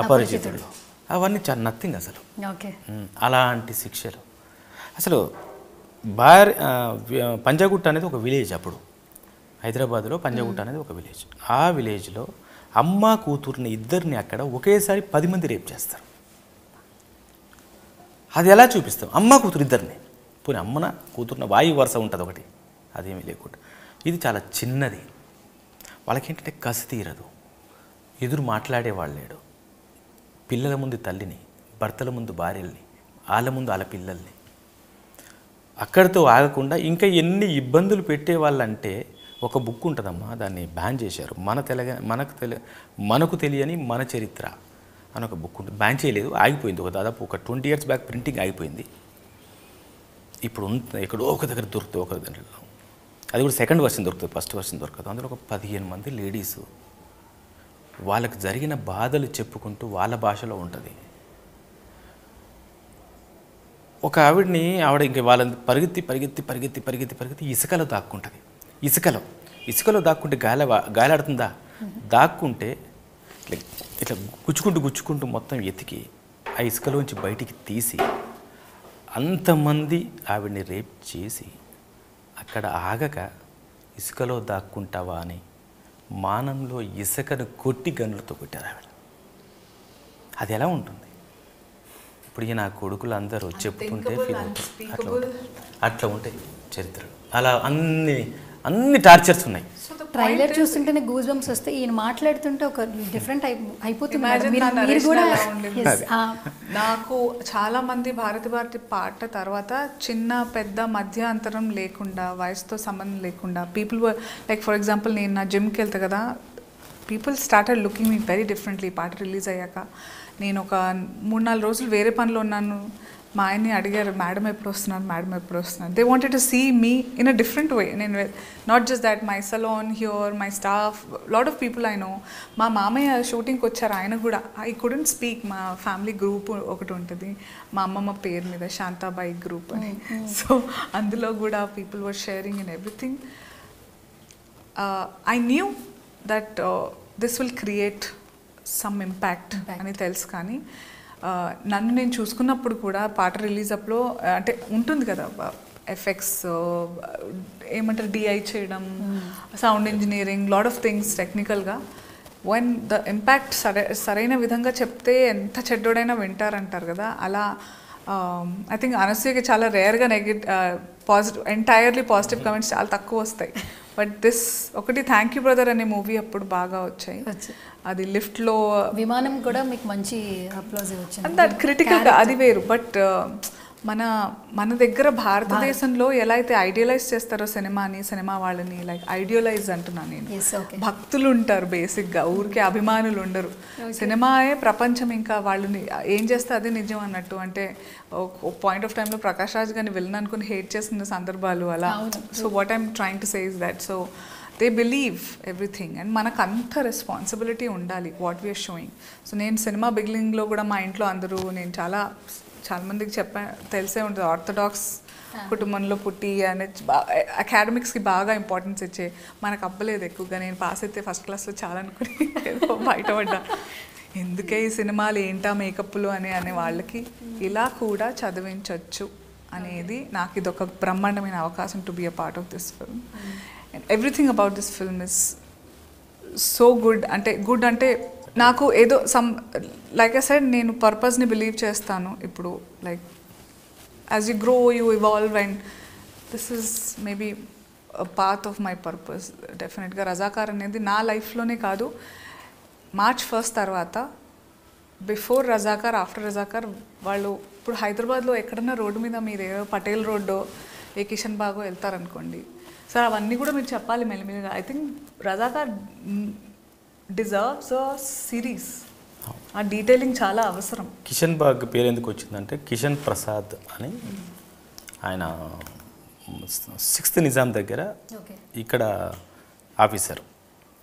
అపరిచితుడు, అవన్నీ చాలా నథింగ్ అసలు. ఓకే అలాంటి శిక్షలు అసలు. బార్ పంజాగుట్ట అనేది ఒక విలేజ్. అప్పుడు హైదరాబాద్లో పంజాగుట్ట అనేది ఒక విలేజ్. ఆ విలేజ్లో అమ్మ కూతుర్ని ఇద్దరిని అక్కడ ఒకేసారి పది మంది రేప్ చేస్తారు. అది ఎలా చూపిస్తాం? అమ్మ కూతురు ఇద్దరిని, పోనీ అమ్మన కూతురున వాయు వరుస ఉంటుంది ఒకటి, అదేమీ లేకుండా. ఇది చాలా చిన్నది. వాళ్ళకేంటంటే కసి తీరదు, ఎదురు మాట్లాడేవాళ్ళు లేడు. పిల్లల ముందు తల్లిని, భర్తల ముందు భార్యల్ని, వాళ్ళ ముందు వాళ్ళ పిల్లల్ని. అక్కడితో ఆగకుండా ఇంకా ఎన్ని ఇబ్బందులు పెట్టేవాళ్ళంటే, ఒక బుక్ ఉంటుందమ్మా, దాన్ని బ్యాన్ చేశారు. మన తెలంగాణ మనకు తెలి మనకు తెలియని మన చరిత్ర అని ఒక బుక్ ఉంటుంది. బ్యాన్ చేయలేదు, ఆగిపోయింది. ఒక దాదాపు ఒక ట్వంటీ ఇయర్స్ బ్యాక్ ప్రింటింగ్ ఆగిపోయింది. ఇప్పుడు ఎక్కడో ఒక దగ్గర దొరుకుతుంది, ఒక దాంట్లో. అది కూడా సెకండ్ వర్షన్ దొరుకుతుంది, ఫస్ట్ వర్షన్ దొరకదు. అందులో ఒక పదిహేను మంది లేడీసు వాళ్ళకు జరిగిన బాధలు చెప్పుకుంటూ వాళ్ళ భాషలో ఉంటుంది. ఒక ఆవిడని, ఆవిడ ఇంక వాళ్ళని పరిగెత్తి పరిగెత్తి పరిగెత్తి పరిగెత్తి పరిగెత్తి ఇసుకలో దాక్కుంటుంది. ఇసుకలో ఇసుకలో దాక్కుంటే గాలి గాలాడుతుందా? దాక్కుంటే ఇట్లా ఇట్లా గుచ్చుకుంటూ గుచ్చుకుంటూ మొత్తం ఎతికి ఆ ఇసుకలోంచి బయటికి తీసి, అంతమంది ఆవిడని రేప్ చేసి అక్కడ ఆగక ఇసుకలో దాక్కుంటావా అని మానంలో ఇసుకను కొట్టి గన్నులతో కొట్టారు ఆవిడ. అది ఎలా ఉంటుంది? ఇప్పుడు ఈ నా కొడుకులు అందరూ చెప్పుకుంటే ఫీల్ అవుతుంది. అట్లా ఉంటాయి, అట్లా ఉంటాయి చరిత్రలు. అలా అన్ని అన్ని టార్చర్స్ ఉన్నాయి. ట్రైలర్ చూస్తుంటేనే గూస్ బంప్స్ వస్తాయి. ఈయన మాట్లాడుతుంటే ఒక డిఫరెంట్ అయిపోతుంది. నాకు చాలామంది భారతి భారతి పాట తర్వాత చిన్న పెద్ద మధ్య అంతరం లేకుండా, వయసుతో సంబంధం లేకుండా, పీపుల్ లైక్ ఫర్ ఎగ్జాంపుల్ నేను నా జిమ్కి వెళ్తా కదా, people started looking me very differently. పాట రిలీజ్ అయ్యాక నేను ఒక మూడు నాలుగు రోజులు వేరే పనిలో ఉన్నాను. మా ఆయన్ని అడిగారు, మేడం ఎప్పుడు వస్తున్నారు, మేడం ఎప్పుడు వస్తున్నారు. They wanted to see me in a different way. నేను not just that, my salon here, my staff, lot of people I know. మా మామయ్య షూటింగ్కి వచ్చారు, ఆయన కూడా ఐ కుడెంట్ స్పీక్. మా ఫ్యామిలీ గ్రూప్ ఒకటి ఉంటుంది మా అమ్మమ్మ పేరు మీద, శాంతాబాయి గ్రూప్ అని. సో అందులో కూడా people were sharing in everything. I knew that this will create some impact అని తెలుసు. కానీ నన్ను నేను చూసుకున్నప్పుడు కూడా పాట రిలీజ్ అప్లో అంటే ఉంటుంది కదా, ఎఫెక్ట్స్ ఏమంటారు, డిఐ చేయడం, sound engineering, lot of things టెక్నికల్గా. వన్ ద ఇంపాక్ట్ సరే సరైన విధంగా చెప్తే ఎంత చెడ్డోడైనా వింటారంటారు కదా. అలా ఐ థింక్ అనసూయకి చాలా రేర్గా negative positive entirely positive comments చాలా తక్కువ వస్తాయి. బట్ దిస్ ఒకటి థ్యాంక్ యూ బ్రదర్ అనే మూవీ అప్పుడు బాగా వచ్చాయి. అది లిఫ్ట్లో, విమానం కూడా మీకు మంచి అప్లాజ్ వచ్చింది. దట్ క్రిటికల్గా అది వేరు. బట్ మన మన దగ్గర భారతదేశంలో ఎలా అయితే ఐడియలైజ్ చేస్తారో సినిమాని, సినిమా వాళ్ళని, లైక్ ఐడియలైజ్ అంటున్నాను నేను. భక్తులు ఉంటారు బేసిక్గా, ఊరికే అభిమానులు ఉండరు. సినిమాయే ప్రపంచం, ఇంకా వాళ్ళని ఏం చేస్తే అదే నిజం అన్నట్టు. అంటే పాయింట్ ఆఫ్ టైంలో ప్రకాష్ రాజ్ గారిని విలన్ అనుకుని హేట్ చేసిన సందర్భాలు అలా. So what I'm trying to say is that so they believe everything. And మనకు అంత రెస్పాన్సిబిలిటీ ఉండాలి వాట్ వీఆర్ షోయింగ్. సో నేను సినిమా బిగినింగ్లో కూడా మా ఇంట్లో అందరూ, నేను చాలా చాలామందికి చెప్పా, తెలిసే ఉంటుంది, ఆర్థడాక్స్ కుటుంబంలో పుట్టి అనే అకాడమిక్స్కి బాగా ఇంపార్టెన్స్ ఇచ్చే. మనకు అబ్బలేదు ఎక్కువగా. నేను పాస్ అయితే ఫస్ట్ క్లాస్లో చాలా అనుకుని బయటపడ్డా. ఎందుకే ఈ సినిమాలు, ఏంటా మేకప్లు అని అనే వాళ్ళకి ఇలా కూడా చదివించవచ్చు అనేది, నాకు ఇదొక బ్రహ్మాండమైన అవకాశం to be a part of this film. And everything about this film is so good. అంటే గుడ్ అంటే నాకు ఏదో సమ్ లైక్ ఐ సెడ్ నేను పర్పస్ని బిలీవ్ చేస్తాను ఇప్పుడు like as you grow you evolve and this is maybe part of my purpose డెఫినెట్గా రజాకార్ అనేది నా లైఫ్లోనే కాదు మార్చ్ ఫస్ట్ తర్వాత బిఫోర్ రజాకార్ ఆఫ్టర్ రజాకార్ వాళ్ళు ఇప్పుడు హైదరాబాద్లో ఎక్కడన్నా రోడ్డు మీద మీరు పటేల్ రోడ్డో ఏ కిషన్ బాగో వెళ్తారనుకోండి సార్ అవన్నీ కూడా మీరు చెప్పాలి మెల్లిమెల్లిగా I think Razakar deserves a series ఆ డీటెయిలింగ్ చాలా అవసరం కిషన్ బాగ్ పేరు ఎందుకు వచ్చిందంటే కిషన్ ప్రసాద్ అని ఆయన సిక్స్త్ నిజాం దగ్గర ఇక్కడ ఆఫీసర్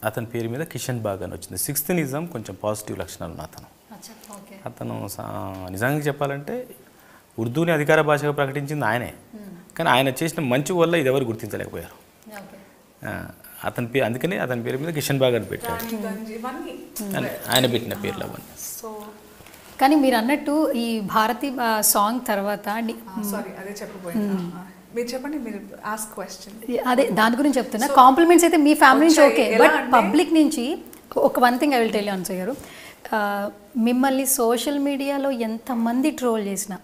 అతని పేరు మీద కిషన్ బాగ్ అని వచ్చింది సిక్స్త్ నిజాం కొంచెం పాజిటివ్ లక్షణాలు ఉన్న అతను అతను నిజానికి చెప్పాలంటే ఉర్దూని అధికార భాషగా ప్రకటించింది ఆయనే కానీ ఆయన చేసిన మంచి వల్ల ఇది ఎవరు గుర్తించలేకపోయారు అతని పేరు అందుకనే అతని పేరు మీద కిషన్ బాగ్ అని పెట్టారు ఆయన పెట్టిన పేర్లు అవన్నీ సో కానీ మీరు అన్నట్టు ఈ భారతి సాంగ్ తర్వాత అదే చెప్పబోయింది మీరు చెప్పండి మీరు ఆస్క్ క్వశ్చన్ అదే దాని గురించి చెప్తున్నా కాంప్లిమెంట్స్ అయితే మీ ఫ్యామిలీ నుంచి ఓకే బట్ పబ్లిక్ నుంచి ఒక one thing I will tell you ఆన్సర్ గారు మిమ్మల్ని సోషల్ మీడియాలో ఎంతమంది ట్రోల్ చేసినా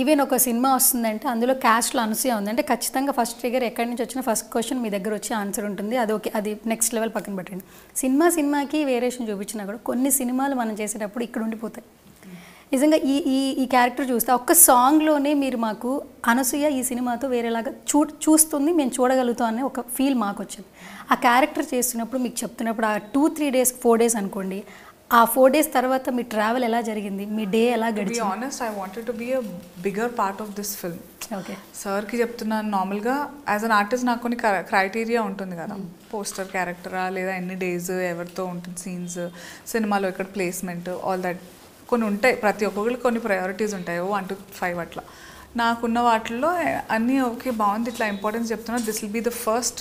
ఈవెన్ ఒక సినిమా వస్తుందంటే అందులో క్యాస్ట్లో అనసూయ ఉందంటే ఖచ్చితంగా ఫస్ట్ ఫిగర్ ఎక్కడి నుంచి వచ్చిన ఫస్ట్ క్వశ్చన్ మీ దగ్గర వచ్చి ఆన్సర్ ఉంటుంది అది ఓకే అది నెక్స్ట్ లెవెల్ పక్కన పెట్టండి సినిమా సినిమాకి వేరియేషన్ చూపించినా కూడా కొన్ని సినిమాలు మనం చేసేటప్పుడు ఇక్కడ ఉండిపోతాయి నిజంగా ఈ ఈ ఈ క్యారెక్టర్ చూస్తే ఒక్క సాంగ్లోనే మీరు మాకు అనసూయ ఈ సినిమాతో వేరేలాగా చూ చూస్తుంది మేము చూడగలుగుతాం అనే ఒక ఫీల్ మాకు వచ్చింది ఆ క్యారెక్టర్ చేస్తున్నప్పుడు మీకు చెప్తున్నప్పుడు ఆ two three days four days అనుకోండి ఆ ఫోర్ డేస్ తర్వాత మీ ట్రావెల్ ఎలా జరిగింది మీ డే ఎలా గడిచింది honest I wanted to be a bigger part of this film okay సార్కి చెప్తున్నాను నార్మల్గా యాజ్ అన్ ఆర్టిస్ట్ నాకు కొన్ని క్రైటీరియా ఉంటుంది కదా పోస్టర్ క్యారెక్టరా లేదా ఎన్ని డేస్ ఎవరితో ఉంటుంది సీన్స్ సినిమాలో ఇక్కడ ప్లేస్మెంట్ ఆల్ దట్ కొన్ని ఉంటాయి ప్రతి ఒక్కొక్కరికి కొన్ని ప్రయారిటీస్ ఉంటాయి వన్ టు ఫైవ్ అట్లా నాకున్న వాటిల్లో అన్నీ ఓకే బాగుంది ఇట్లా ఇంపార్టెన్స్ చెప్తున్నాను this will be the first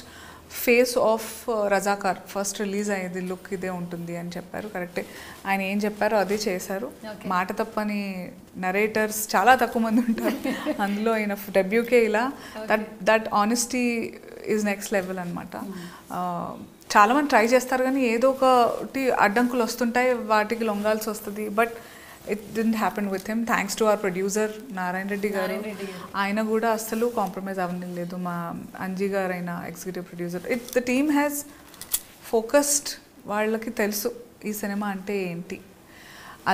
phase of Razakar first release అయ్యేది లుక్ ఇదే ఉంటుంది అని చెప్పారు కరెక్టే ఆయన ఏం చెప్పారో అదే చేశారు మాట తప్పని నరేటర్స్ చాలా తక్కువ మంది ఉంటారు అందులో ఆయన డెబ్యూకే ఇలా that that honesty is next level అనమాట చాలామంది ట్రై చేస్తారు కానీ ఏదో ఒకటి అడ్డంకులు వస్తుంటాయి వాటికి లొంగాల్సి వస్తుంది but it didn't happen with him thanks to our producer Narayana Reddy గారు ఆయన కూడా అస్సలు కాంప్రమైజ్ అవ్వడం లేదు మా అంజీ గారు అయినా executive producer it the team has focused వాళ్ళకి తెలుసు ఈ సినిమా అంటే ఏంటి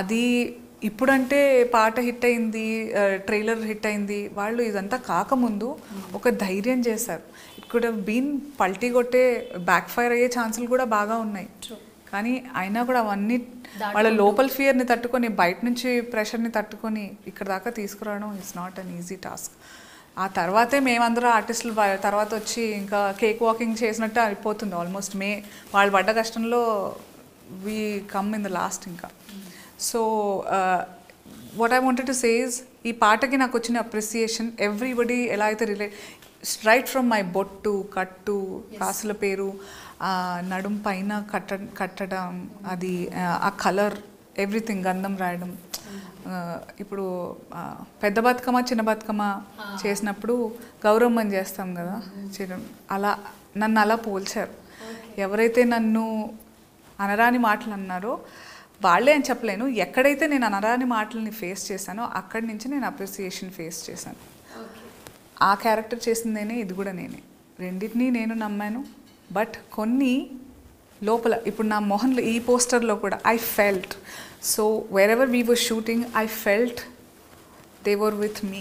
అది ఇప్పుడంటే పాట హిట్ అయింది ట్రైలర్ హిట్ అయింది వాళ్ళు ఇదంతా కాకముందు ఒక ధైర్యం చేశారు ఇట్ కుడ్ హ్యావ్ బీన్ పల్టీ కొట్టే బ్యాక్ ఫైర్ అయ్యే ఛాన్సులు కూడా బాగా ఉన్నాయి కానీ అయినా కూడా అవన్నీ వాళ్ళ లోకల్ ఫియర్ని తట్టుకొని బయట నుంచి ప్రెషర్ని తట్టుకొని ఇక్కడ దాకా తీసుకురావడం it's not an easy task ఆ తర్వాతే మేమందరూ ఆర్టిస్టులు తర్వాత వచ్చి ఇంకా కేక్ వాకింగ్ చేసినట్టు అయిపోతుంది ఆల్మోస్ట్ మే వాళ్ళు పడ్డ కష్టంలో we come in the last ఇంకా so what I wanted to say is ఈ పాటకి నాకు వచ్చిన అప్రిసియేషన్ ఎవ్రీబడి ఎలా అయితే రిలేట్ రైట్ ఫ్రమ్ మై బొట్టు కట్టు కాసుల పేరు నడుం పైన కట్ట కట్టడం అది ఆ కలర్ ఎవ్రీథింగ్ గంధం రాయడం ఇప్పుడు పెద్ద బతుకమ్మ చిన్న బతుకమ్మ చేసినప్పుడు గౌరమ్మని చేస్తాం కదా చిన్న అలా నన్ను అలా పోల్చారు ఎవరైతే నన్ను అనరాని మాటలు అన్నారో వాళ్ళే అని చెప్పలేను ఎక్కడైతే నేను అనరాని మాటలని ఫేస్ చేశానో అక్కడి నుంచి నేను అప్రిసియేషన్ ఫేస్ చేశాను ఆ క్యారెక్టర్ చేసిందేనే ఇది కూడా నేనే రెండింటినీ నేను నమ్మాను బట్ కొన్ని లోపల ఇప్పుడు నా మొహన్లో ఈ పోస్టర్లో కూడా I felt so wherever we were shooting I felt they were with me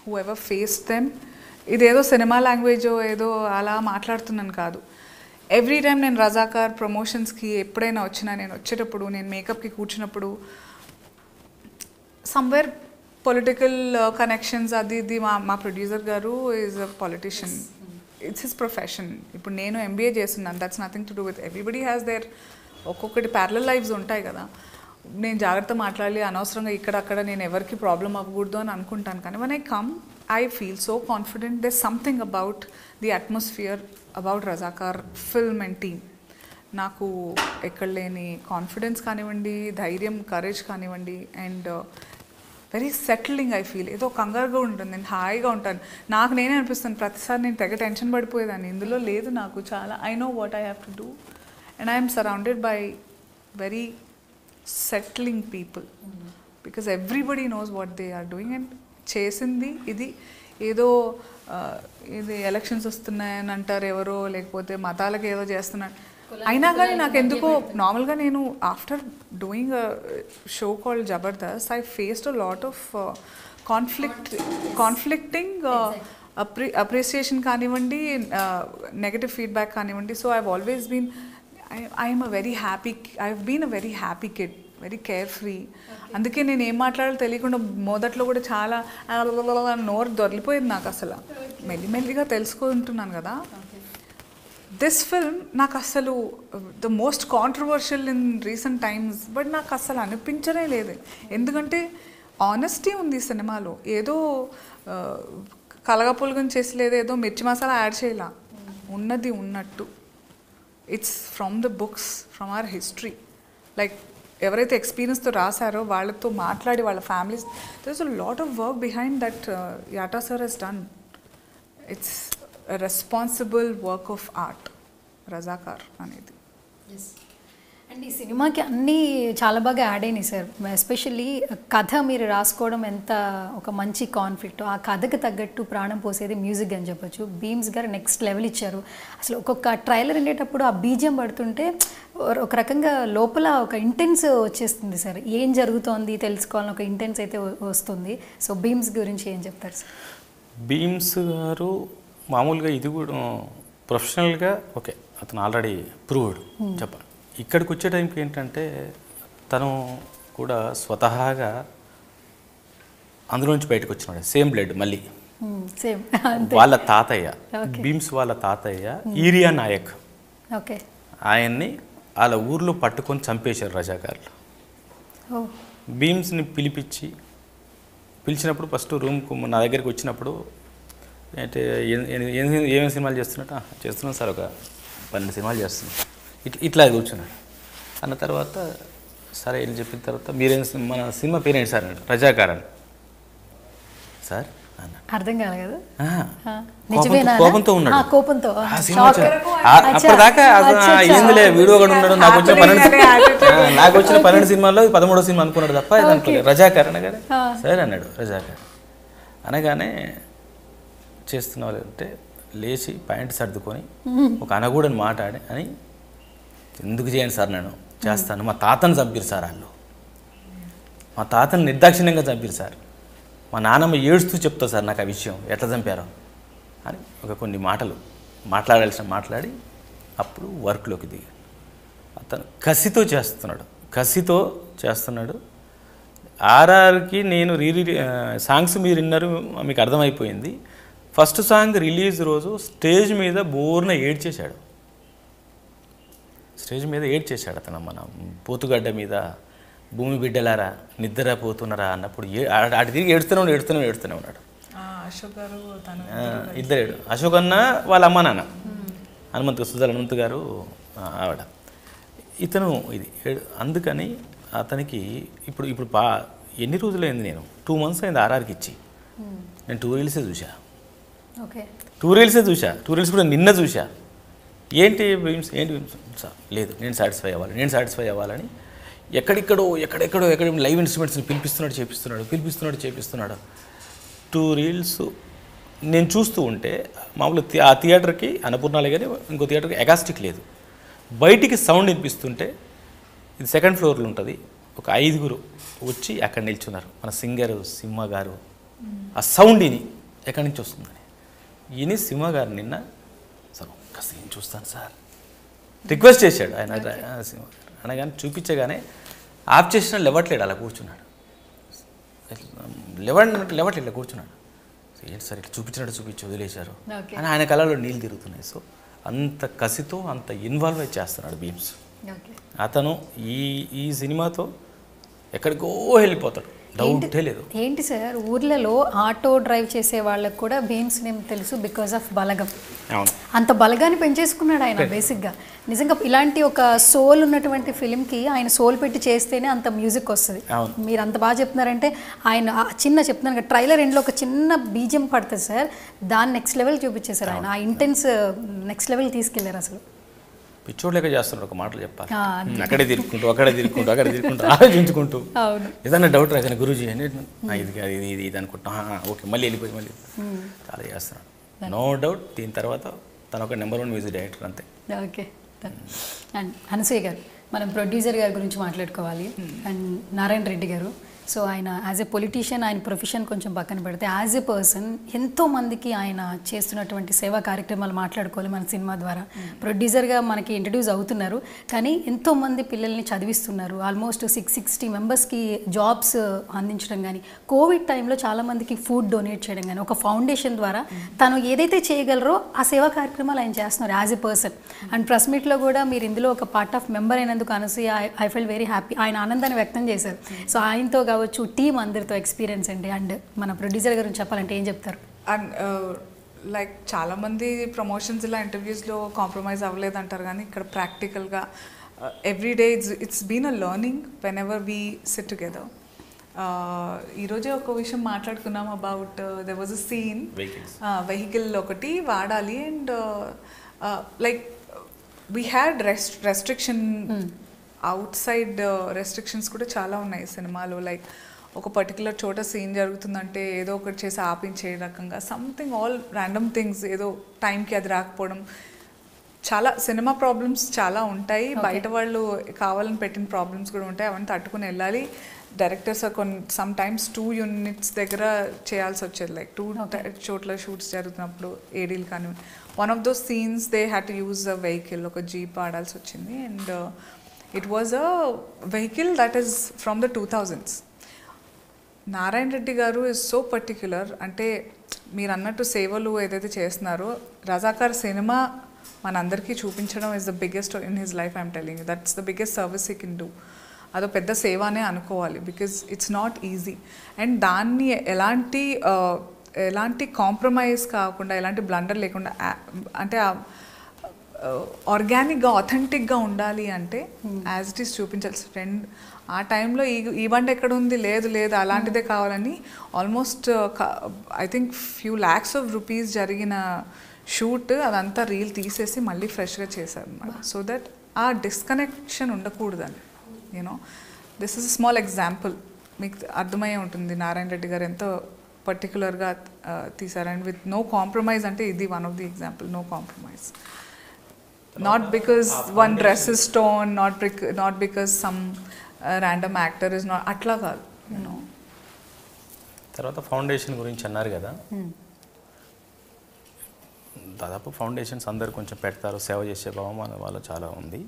whoever face them ఇదేదో సినిమా లాంగ్వేజ్ ఏదో అలా మాట్లాడుతున్నాను కాదు ఎవ్రీ టైం నేను రజాకార్ ప్రమోషన్స్కి ఎప్పుడైనా వచ్చినా నేను వచ్చేటప్పుడు నేను మేకప్కి కూర్చున్నప్పుడు సమ్వేర్ పొలిటికల్ కనెక్షన్స్ అది ఇది మా మా ప్రొడ్యూసర్ గారు is a politician it's his profession ఇప్పుడు నేను ఎంబీఏ చేస్తున్నాను that's nothing to do with everybody has their ఒక్కొక్కటి ప్యారలల్ లైఫ్స్ ఉంటాయి కదా నేను జాగ్రత్త మాట్లాడాలి అనవసరంగా ఇక్కడ అక్కడ నేను ఎవరికి ప్రాబ్లం అవ్వకూడదు అని అనుకుంటాను కానీ one I come I feel so confident there something about the atmosphere about Razakar film and team నాకు ఎక్కడ లేని కాన్ఫిడెన్స్ కానివ్వండి ధైర్యం కరేజ్ కానివ్వండి and very settling I feel ఏదో కంగారుగా ఉంటుంది నేను హాయిగా ఉంటాను నాకు నేనే అనిపిస్తాను ప్రతిసారి నేను తెగ టెన్షన్ పడిపోయేదాన్ని ఇందులో లేదు నాకు చాలా I know what I have to do and I'm surrounded by very settling people, mm-hmm. because everybody knows what they are doing. And chesindi idi edo idi elections vastunnayan antaru evaro lekapothe matalaki edo chestunnaru aina gaani naaku enduko normal ga nenu after doing a show called Jabardast, I faced a lot of uh, conflict conflicting uh, appre appreciation kaanivandi, uh, negative feedback kaanivandi. So I've always been I, I am a very happy, I've been a very happy kid, very carefree. అందుకే నేను ఏం మాట్లాడాలో తెలియకుండా మొదట్లో కూడా చాలా నోరు దొరికిపోయింది నాకు. అసలు మెల్లి మెల్లిగా తెలుసుకుంటున్నాను కదా. దిస్ ఫిల్మ్ నాకు అసలు the most controversial in recent times, but నాకు అసలు అనిపించనే లేదు. ఎందుకంటే ఆనెస్టీ ఉంది సినిమాలో, ఏదో కలగపులగం చేసలేదు, ఏదో మిర్చి మసాలా యాడ్ చేయలా, ఉన్నది ఉన్నట్టు. It's from the books, from our history. Like ఎవరైతే ఎక్స్పీరియన్స్తో రాశారో వాళ్ళతో మాట్లాడి వాళ్ళ families, there is a lot of work behind that Yata sir he's done. It's responsible work of art Razakar అనేది. అండ్ ఈ సినిమాకి అన్నీ చాలా బాగా యాడ్ అయినాయి సార్. ఎస్పెషల్లీ కథ మీరు రాసుకోవడం ఎంత ఒక మంచి కాన్ఫ్లిక్ట్, ఆ కథకు తగ్గట్టు ప్రాణం పోసేది మ్యూజిక్ అని చెప్పొచ్చు. బీమ్స్ గారు నెక్స్ట్ లెవెల్ ఇచ్చారు. అసలు ఒక్కొక్క ట్రైలర్ ఉండేటప్పుడు ఆ బీజియం పడుతుంటే ఒక రకంగా లోపల ఒక ఇంటెన్స్ వచ్చేస్తుంది సార్. ఏం జరుగుతోంది తెలుసుకోవాలని ఒక ఇంటెన్స్ అయితే వస్తుంది. సో బీమ్స్ గురించి ఏం చెప్తారు సార్? బీమ్స్ గారు మామూలుగా ఇది కూడా ప్రొఫెషనల్గా ఓకే, అతను ఆల్రెడీ ప్రూవ్డ్ చెప్పాలి. ఇక్కడికి వచ్చే టైంకి ఏంటంటే తను కూడా స్వతహాగా అందులోంచి బయటకు వచ్చినాడు. సేమ్ బ్లడ్ మళ్ళీ సేమ్. వాళ్ళ తాతయ్య భీమ్స్ వాళ్ళ తాతయ్య ఈరియా నాయక్, ఓకే, ఆయన్ని వాళ్ళ ఊర్లో పట్టుకొని చంపేశారు రజాకార్లు. భీమ్స్ని పిలిపించి పిలిచినప్పుడు ఫస్ట్ రూమ్కు నా దగ్గరికి వచ్చినప్పుడు అంటే ఏమేమి సినిమాలు చేస్తున్నట్టు చేస్తున్నాను సార్, ఒక పన్నెండు సినిమాలు చేస్తున్నాను ఇట్ ఇట్లా కూర్చున్నాడు. అన్న తర్వాత సరే ఏం చెప్పిన తర్వాత మీరేం మన సినిమా పేరేంటి సార్ అన్నాడు. రజాకార్ అని సార్ అన్నాడు. అర్థం కాలేదు కదా, కోపంతో ఉన్నాడు. అప్పటిదాకా ఏందిలే వీడియో కూడా ఉన్నాడు. నాకు వచ్చిన పన్నెండు నాకు వచ్చిన పన్నెండు సినిమాల్లో పదమూడో సినిమా అనుకున్నాడు తప్ప ఇది అనుకోలేదు. రజాకార్ అనగానే సార్ అన్నాడు. రజాకార్ అనగానే చేస్తున్న అంటే లేచి ప్యాంటు సర్దుకొని ఒక అనగూడని మాట ఆడి అని ఎందుకు చేయను సార్ నేను చేస్తాను, మా తాతను చంపారు సార్ వాళ్ళు, మా తాతను నిర్దాక్షిణ్యంగా చంపారు సార్, మా నాన్నమ్మ ఏడుస్తూ చెప్తా సార్ నాకు ఆ విషయం ఎట్లా చంపారో అని ఒక కొన్ని మాటలు మాట్లాడాల్సిన మాట్లాడి అప్పుడు వర్క్లోకి దిగాడు. అతను కసితో చేస్తున్నాడు కసితో చేస్తున్నాడు ఆర్ఆర్కి నేను రీ సాంగ్స్ మీరు విన్నారు మీకు అర్థమైపోయింది. ఫస్ట్ సాంగ్ రిలీజ్ రోజు స్టేజ్ మీద బోర్న ఏడ్చేశాడు స్టేజ్ మీద ఏడ్ చేశాడు అతను. మన పోతుగడ్డ మీద భూమి బిడ్డలారా నిద్రపోతున్నారా అన్నప్పుడు అటు తిరిగి ఏడుస్తూనే ఉన్నాడు ఏడుస్తూనే ఏడుస్తూనే ఉన్నాడు. ఇద్దరు అశోక్ అన్న వాళ్ళ అమ్మ నాన్న హనుమంత్ సుధాల హనుమంత్ గారు ఆవిడ ఇతను ఇది అందుకని అతనికి ఇప్పుడు ఇప్పుడు పా ఎన్ని రోజులైంది నేను టూ మంత్స్ అయింది ఆర్ఆర్కి ఇచ్చి నేను టూ రీల్సే చూసా టూ రీల్సే చూసా టూ రీల్స్ కూడా నిన్న చూసా. ఏంటి భీమ్స్ ఏంటి భీమ్స్ సార్ లేదు నేను సాటిస్ఫై అవ్వాలి నేను సాటిస్ఫై అవ్వాలని ఎక్కడెక్కడో ఎక్కడెక్కడో ఎక్కడ లైవ్ ఇన్స్ట్రుమెంట్స్ని పిలిపిస్తున్నాడు చేపిస్తున్నాడు పిలిపిస్తున్నాడు చేపిస్తున్నాడు టూ రీల్స్ నేను చూస్తూ ఉంటే మామూలు ఆ థియేటర్కి అన్నపూర్ణాలే కానీ ఇంకో థియేటర్కి ఎకాస్టిక్ లేదు. బయటికి సౌండ్ వినిపిస్తుంటే ఇది సెకండ్ ఫ్లోర్లో ఉంటుంది. ఒక ఐదుగురు వచ్చి అక్కడ నిల్చున్నారు. మన సింగరు సింహ గారు ఆ సౌండ్ ఇని ఎక్కడి నుంచి వస్తుందని ఇని సింహ గారు నిన్న సార్ ఒక్క సీన్ చూస్తాను సార్ రిక్వెస్ట్ చేశాడు. ఆయన అనగానే చూపించగానే ఆఫ్ చేసిన లేవట్లేడు అలా కూర్చున్నాడు. లేవండి లేవట్లేదు ఇలా కూర్చున్నాడు. ఏంటి సార్ ఇట్లా చూపించినట్టు చూపించి వదిలేశారు అని ఆయన కళలో నీళ్ళు తిరుగుతున్నాయి. సో అంత కసితో అంత ఇన్వాల్వ్ అయి చేస్తున్నాడు భీమ్స్. అతను ఈ ఈ సినిమాతో ఎక్కడికో వెళ్ళిపోతాడు డౌటే లేదు. ఏంటి సార్ ఊర్లలో ఆటో డ్రైవ్ చేసే వాళ్ళకు కూడా భీమ్స్ నేమ్ తెలుసు బికాస్ ఆఫ్ బలగం. అంత బలగాన్ని పెంచేసుకున్నాడు ఆయన బేసిక్గా. నిజంగా ఇలాంటి ఒక సోల్ ఉన్నటువంటి ఫిలింకి ఆయన సోల్ పెట్టి చేస్తేనే అంత మ్యూజిక్ వస్తుంది. మీరు అంత బాగా చెప్తున్నారంటే ఆయన చిన్న చెప్తున్నాను కదా ట్రైలర్ ఎండ్లో ఒక చిన్న బీజియం పడుతుంది సార్, దాన్ని నెక్స్ట్ లెవెల్ చూపించేశారు ఆయన. ఆ ఇంటెన్స్ నెక్స్ట్ లెవెల్ తీసుకెళ్ళారు అసలు. పిచ్చోళ్ళక చేస్తున్నారు ఒక మాటలు చెప్పాలి అక్కడే తిరుక్కుంటూ అక్కడే తిరుక్కుంటూ అక్కడే తిరుక్కుంటూ ఆలోచించుకుంటూ ఏదైనా డౌట్ రాక గురూజీ ఇది కాదు ఇది ఇది ఇది అనుకుంటా ఓకే మళ్ళీ వెళ్ళిపోయి మళ్ళీ చాలా చేస్తున్నాడు నో డౌట్. దీని తర్వాత తన ఒక నెంబర్ వన్ మ్యూజిక్ డైరెక్టర్ అంతే. ఓకే అండ్ అనసూయ గారు మనం ప్రొడ్యూసర్ గారి గురించి మాట్లాడుకోవాలి అండ్ నారాయణ రెడ్డి గారు. సో ఆయన యాజ్ ఎ పొలిటీషియన్ ఆయన ప్రొఫెషన్ కొంచెం పక్కన పెడితే యాజ్ ఎ పర్సన్ ఎంతోమందికి ఆయన చేస్తున్నటువంటి సేవా కార్యక్రమాలు మాట్లాడుకోవాలి మన సినిమా ద్వారా. ప్రొడ్యూసర్గా మనకి ఇంట్రడ్యూస్ అవుతున్నారు కానీ ఎంతోమంది పిల్లల్ని చదివిస్తున్నారు. ఆల్మోస్ట్ సిక్స్ సిక్స్టీ మెంబర్స్కి జాబ్స్ అందించడం కానీ కోవిడ్ టైంలో చాలామందికి ఫుడ్ డొనేట్ చేయడం కానీ ఒక ఫౌండేషన్ ద్వారా తను ఏదైతే చేయగలరో ఆ సేవా కార్యక్రమాలు ఆయన చేస్తున్నారు as a person. And press మీట్లో కూడా మీరు ఇందులో ఒక పార్ట్ ఆఫ్ మెంబర్ అయినందుకు Anasuya I feel very happy. ఆయన ఆనందాన్ని వ్యక్తం చేశారు. సో ఆయనతో వచ్చు టీమ్ అందరితో ఎక్స్పీరియన్స్ అండి. అండ్ మన ప్రొడ్యూసర్ గురించి చెప్పాలంటే ఏం చెప్తారు? అండ్ లైక్ చాలామంది ప్రమోషన్స్ ఇలా ఇంటర్వ్యూస్లో కాంప్రమైజ్ అవ్వలేదు అంటారు కానీ ఇక్కడ ప్రాక్టికల్గా every day it's it's been a learning whenever we sit together. ఈరోజే ఒక విషయం మాట్లాడుకున్నాం about there was a scene vehicle ఒకటి వాడాలి and like we had rest restriction outside restrictions కూడా చాలా ఉన్నాయి సినిమాలో. లైక్ ఒక పర్టికులర్ చోట సీన్ జరుగుతుందంటే ఏదో ఒకటి చేసి ఆపించే రకంగా సంథింగ్ ఆల్ ర్యాండమ్ థింగ్స్ ఏదో టైంకి అది రాకపోవడం చాలా సినిమా ప్రాబ్లమ్స్ చాలా ఉంటాయి. బయట వాళ్ళు కావాలని పెట్టిన ప్రాబ్లమ్స్ కూడా ఉంటాయి. అవన్నీ తట్టుకుని వెళ్ళాలి. డైరెక్టర్స్ కొన్ని సమ్ టైమ్స్ టూ యూనిట్స్ దగ్గర చేయాల్సి వచ్చేది. లైక్ టూ చోట్ల షూట్స్ జరుగుతున్నప్పుడు ఏడీలు కానీ one of those scenes they had to use a vehicle ఒక జీప్ ఆడాల్సి వచ్చింది. And it was a vehicle that is from the two thousands. Narayan Reddy garu is so particular ante meer annattu sevalu edaithe chestunaro Razakar cinema manandarki chupinchadam is the biggest in his life. I am telling you that's the biggest service he can do. ado pedda seva ane anukovali because it's not easy and danni elanti elanti compromise kaakunda elanti blunder lekunda ante ఆర్గానిక్గా ఆథెంటిక్గా ఉండాలి అంటే యాజ్ ఇట్ ఈస్ చూపించాల్సి ఫ్రెండ్ ఆ టైంలో ఈ ఈ బండి ఎక్కడ ఉంది లేదు లేదు అలాంటిదే కావాలని almost I think few lakhs of rupees జరిగిన షూట్ అదంతా రీల్ తీసేసి మళ్ళీ ఫ్రెష్గా చేశారు అన్నమాట. సో దట్ ఆ డిస్కనెక్షన్ ఉండకూడదని you know this is a small example మీకు అర్థమయ్యే ఉంటుంది నారాయణ రెడ్డి గారు ఎంతో పర్టికులర్గా తీశారు అండ్ విత్ నో కాంప్రమైజ్ అంటే ఇది one of the example no compromise. Not because one dress is torn, not not because some uh, random actor is not atla kaadu, you know. Tarvata foundation gurinchi annaru kada. Dadapu foundations andaru koncham pettaru seva chese bhavamana valla chaala undi.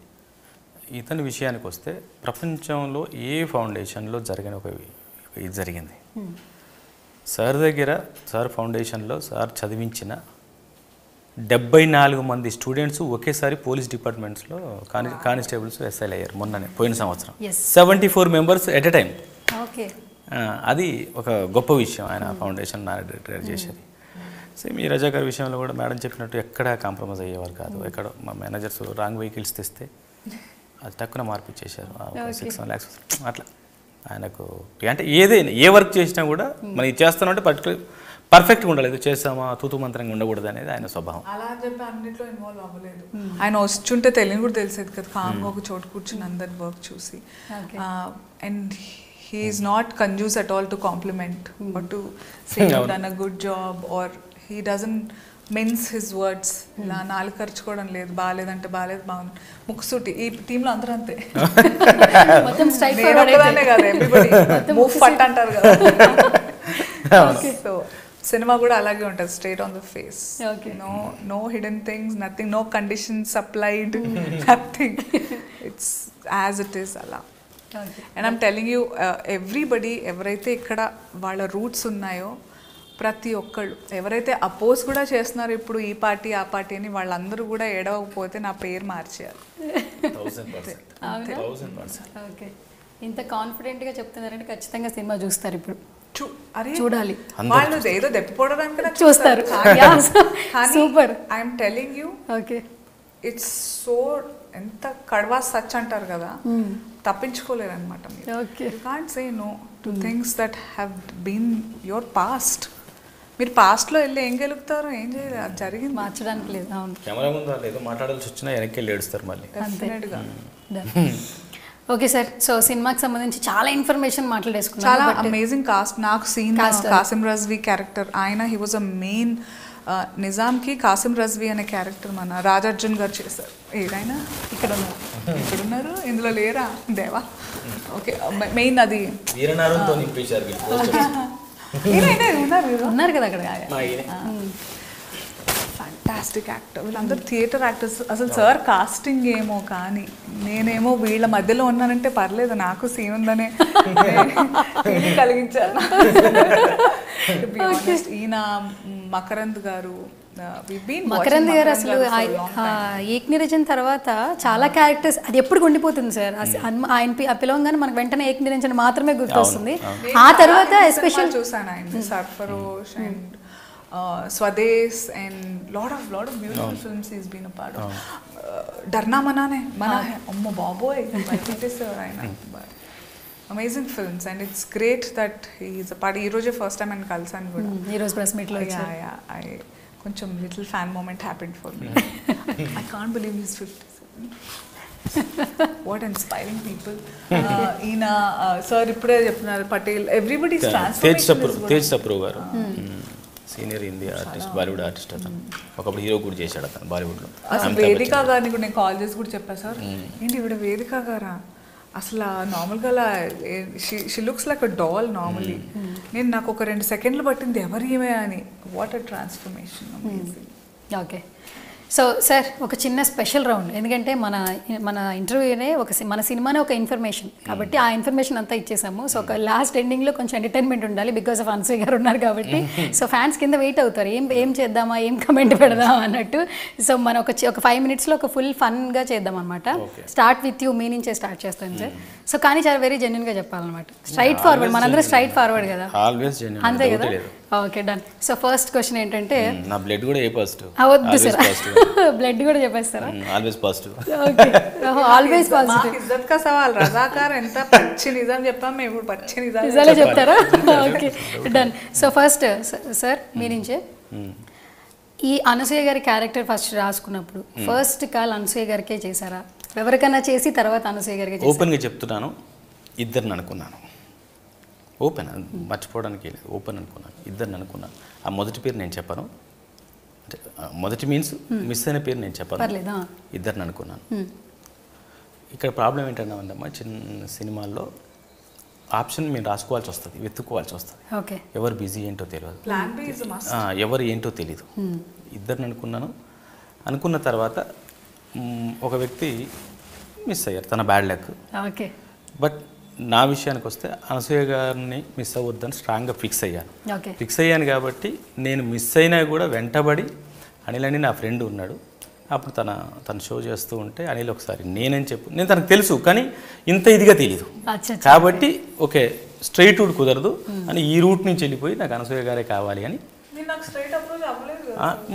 Itani vishayaniki vaste prapanchamlo ee foundation lo jarigina oka idi jarigindi. Sir dagara sir foundation lo sir chadivinchina డెబ్బై నాలుగు మంది స్టూడెంట్స్ ఒకేసారి పోలీస్ డిపార్ట్మెంట్స్లో కాని కానిస్టేబుల్స్ ఎస్ఐలు అయ్యారు మొన్ననే పోయిన సంవత్సరం. Seventy four members at a time. అది ఒక గొప్ప విషయం ఆయన ఫౌండేషన్ డైరెక్టర్ చేసేది. సేమ్ ఈ రజాకర్ విషయంలో కూడా మేడం చెప్పినట్టు ఎక్కడ కాంప్రమైజ్ అయ్యేవారు కాదు. ఎక్కడ మా మేనేజర్స్ రాంగ్ వెహికల్స్ తెస్తే అది తక్కువ మార్పిచ్చేసారు సిక్స్ ల్యాక్స్ అట్లా. ఆయనకు అంటే ఏదైనా ఏ వర్క్ చేసినా కూడా మనం ఇది చేస్తామంటే పర్టికులర్ పర్ఫెక్ట్గా ఉండాలి ఇది చేసామా తూతు మంత్రంగా ఉండకూడదు అనేది ఆయన స్వభావం. అలా చెప్పి అన్నింటిలో ఇన్వాల్వ్ అవ్వలేదు. ఆయన వస్తుంటే తెలియని కూడా తెలిసేది కదా కామ్గా ఒక చోటు కూర్చుని అందరి వర్క్ చూసి. And he is not confuse at all to compliment but to say you done a good job or he doesn't men's his words. ఇలా నాలుగు ఖర్చుకోవడం లేదు బాగాలేదంటే బాగాలేదు బాగుంది ముక్కుసూటి ఈ టీంలో అందరూ అంతే అంటారు కదా. సినిమా కూడా అలాగే ఉంటుంది straight on the face no no hidden things nothing no conditions applied nothing it's as it is అలా. And I'm telling you everybody ఎవరైతే ఇక్కడ వాళ్ళ రూట్స్ ఉన్నాయో ప్రతి ఒక్కళ్ళు ఎవరైతే అపోజ్ కూడా చేస్తున్నారో ఇప్పుడు ఈ పార్టీ ఆ పార్టీ అని వాళ్ళందరూ కూడా ఏడవకపోతే నా పేరు మార్చేయాలి. ఇంత కాన్ఫిడెంట్గా చెప్తున్నారంటే ఖచ్చితంగా సినిమా చూస్తారు ఇప్పుడు చూడాలి వాళ్ళు ఏదో దెప్పిపోవడానికి చూస్తారు. Super I'm telling you okay it's so ఎంత కడవా సచ్ అంటారు కదా తప్పించుకోలేరు అనమాట. You can't say no to things that have been your past మీరు పాస్ట్లో వెళ్ళి ఏం గెలుగుతారు, ఏం చేయలేదు, అది జరిగింది, మార్చడానికి లేదు. అవును, కెమెరా ముందు ఏదో మాట్లాడాల్సి వచ్చినా వెనక్కి వెళ్ళి ఏడుస్తారు మళ్ళీ. డెఫినెట్గా. ఓకే సార్, సో సినిమాకి సంబంధించి చాలా ఇన్ఫర్మేషన్ మాట్లాడేసుకున్నాం. చాలా అమేజింగ్ కాస్ట్. నాకు సీన్ కాసిం రజ్వీ క్యారెక్టర్, ఆయన హీ వాజ్ అ మెయిన్ నిజాంకి కాసిం రజ్వీ అనే క్యారెక్టర్ మన రాజార్జున్ గారు చేశారు. ఏదైనా ఇక్కడ ఉన్నారు, ఇక్కడ ఉన్నారు, ఇందులో లేరా దేవా. ఓకే, మెయిన్ అది ఉన్నారు కదా అక్కడ. ఫంటాస్టిక్ యాక్టర్, వీళ్ళందరూ థియేటర్ యాక్టర్స్. అసలు సార్ కాస్టింగ్ ఏమో కానీ నేనేమో వీళ్ళ మధ్యలో ఉన్నానంటే పర్లేదు, నాకు సీన్ ఉందనే కలిగించాను. ఈయన మకరంద్ గారు, మకరంద్ గారు అసలు ఏక్ నిరంజన్ తర్వాత చాలా క్యారెక్టర్స్ అది ఎప్పుడు ఉండిపోతుంది సార్. ఆయన పిలవంగానే మనకు వెంటనే ఏక్ నిరంజన్ మాత్రమే గుర్తొస్తుంది. ఆ తర్వాత ఎస్పెషల్ చూసాను ఆయన Sarfarosh and Swades and lot of lot of beautiful films is been a part of. Darna మనానే మనా హై, అమ్మ బాబోయ్ సార్ ఆయన amazing films and it's great that is a part. ఈరోజే ఫస్ట్ టైం నేను కలిసాను కూడా, ఈరోజు ప్రెస్ మీట్లో. కొంచెం little fan moment happened for me. I can't believe his fifty seven. What inspiring people. ఈయన సార్ ఇప్పుడే చెప్తున్నారు Patel, everybody is transferred. Tej Sapru, Tej Sapru garu senior Hindi artist, Bollywood artist. అతను ఒకప్పుడు హీరో కూడా చేశాడు అతను బాలీవుడ్లో. అసలు వేదిక గారిని కూడా నేను కాల్ చేసి కూడా చెప్పాను, సార్ ఏంటి ఇవిడ వేదిక గారా అసలు నార్మల్గా అలా she looks like a doll normally. నేను నాకు ఒక రెండు సెకండ్లు పట్టింది ఎవరు ఏమే అని. What a transformation. Okay, so sir ఒక చిన్న స్పెషల్ రౌండ్, ఎందుకంటే మన మన ఇంటర్వ్యూనే ఒక మన సినిమానే ఒక ఇన్ఫర్మేషన్ కాబట్టి ఆ ఇన్ఫర్మేషన్ అంతా ఇచ్చేసాము. సో ఒక లాస్ట్ ఎండింగ్లో కొంచెం ఎంటర్టైన్మెంట్ ఉండాలి బికాస్ ఆఫ్ అనసూయ గారు ఉన్నారు కాబట్టి. సో ఫ్యాన్స్ కింద వెయిట్ అవుతారు, ఏం ఏం చేద్దామా, ఏం కమెంట్ పెడదామా అన్నట్టు. సో మనం ఒక ఒక ఫైవ్ మినిట్స్లో ఒక ఫుల్ ఫన్గా చేద్దాం అనమాట. స్టార్ట్ విత్ యూ మీ నుంచే స్టార్ట్ చేస్తాను సార్. సో కానీ చాలా వెరీ జెన్యున్గా చెప్పాలన్నమాట, స్ట్రైట్ ఫార్వర్డ్. మనందరం స్ట్రైట్ ఫార్వర్డ్ కదా, అంతే కదా. Okay done. So first question ఏంటంటే, నా బ్లడ్ కూడా ఏ పాజిటివ్? అవద్దు సార్, బ్లడ్ కూడా చెప్పేస్తారా? Always positive. Okay, always positive. ఇజ్జత్ కా సవాల్. రజాకార్ ఎంత పచ్చి నిజం చెప్పాం మేము, ఇప్పుడు పచ్చి నిజం నిజాలే చెప్తారా? Okay done. So first sir మీ నుంచే, ఈ అనసూయ గారి క్యారెక్టర్ ఫస్ట్ రాసుకున్నప్పుడు ఫస్ట్ కాల్ అనసూయ గారికే చేశారా, ఎవరికైనా చేసి తర్వాత అనసూయ గారికి చేశారా? ఓపెన్గా చెప్తున్నాను, ఇద్దరిని అనుకున్నాను. ఓపెన్ మర్చిపోవడానికి లేదు, ఓపెన్ అనుకున్నాను, ఇద్దరిని అనుకున్నాను. ఆ మొదటి పేరు నేను చెప్పాను, అంటే మొదటి మీన్స్ మిస్ అయిన పేరు నేను చెప్పాను, ఇద్దరిని అనుకున్నాను. ఇక్కడ ప్రాబ్లం ఏంటంటే చిన్న సినిమాల్లో ఆప్షన్ మేము రాసుకోవాల్సి వస్తుంది, వెతుక్కోవాల్సి వస్తుంది. ఓకే, ఎవరు బిజీ ఏంటో తెలియదు, ఎవరు ఏంటో తెలీదు. ఇద్దరిని అనుకున్నాను. అనుకున్న తర్వాత ఒక వ్యక్తి మిస్ అయ్యారు, తన బ్యాడ్ లక్. ఓకే, బట్ నా విషయానికి వస్తే అనసూయ గారిని మిస్ అవ్వద్దని స్ట్రాంగ్గా ఫిక్స్ అయ్యాను. ఫిక్స్ అయ్యాను కాబట్టి నేను మిస్ అయినా కూడా వెంటబడి, అనిల్ అని నా ఫ్రెండ్ ఉన్నాడు, అప్పుడు తన తన షో చేస్తూ ఉంటే అనిల్ ఒకసారి నేనని చెప్పు, నేను తనకు తెలుసు కానీ ఇంత ఇదిగా తెలీదు కాబట్టి ఓకే స్ట్రైట్ రూట్ కుదరదు అని ఈ రూట్ నుంచి వెళ్ళిపోయి నాకు అనసూయ గారే కావాలి అని.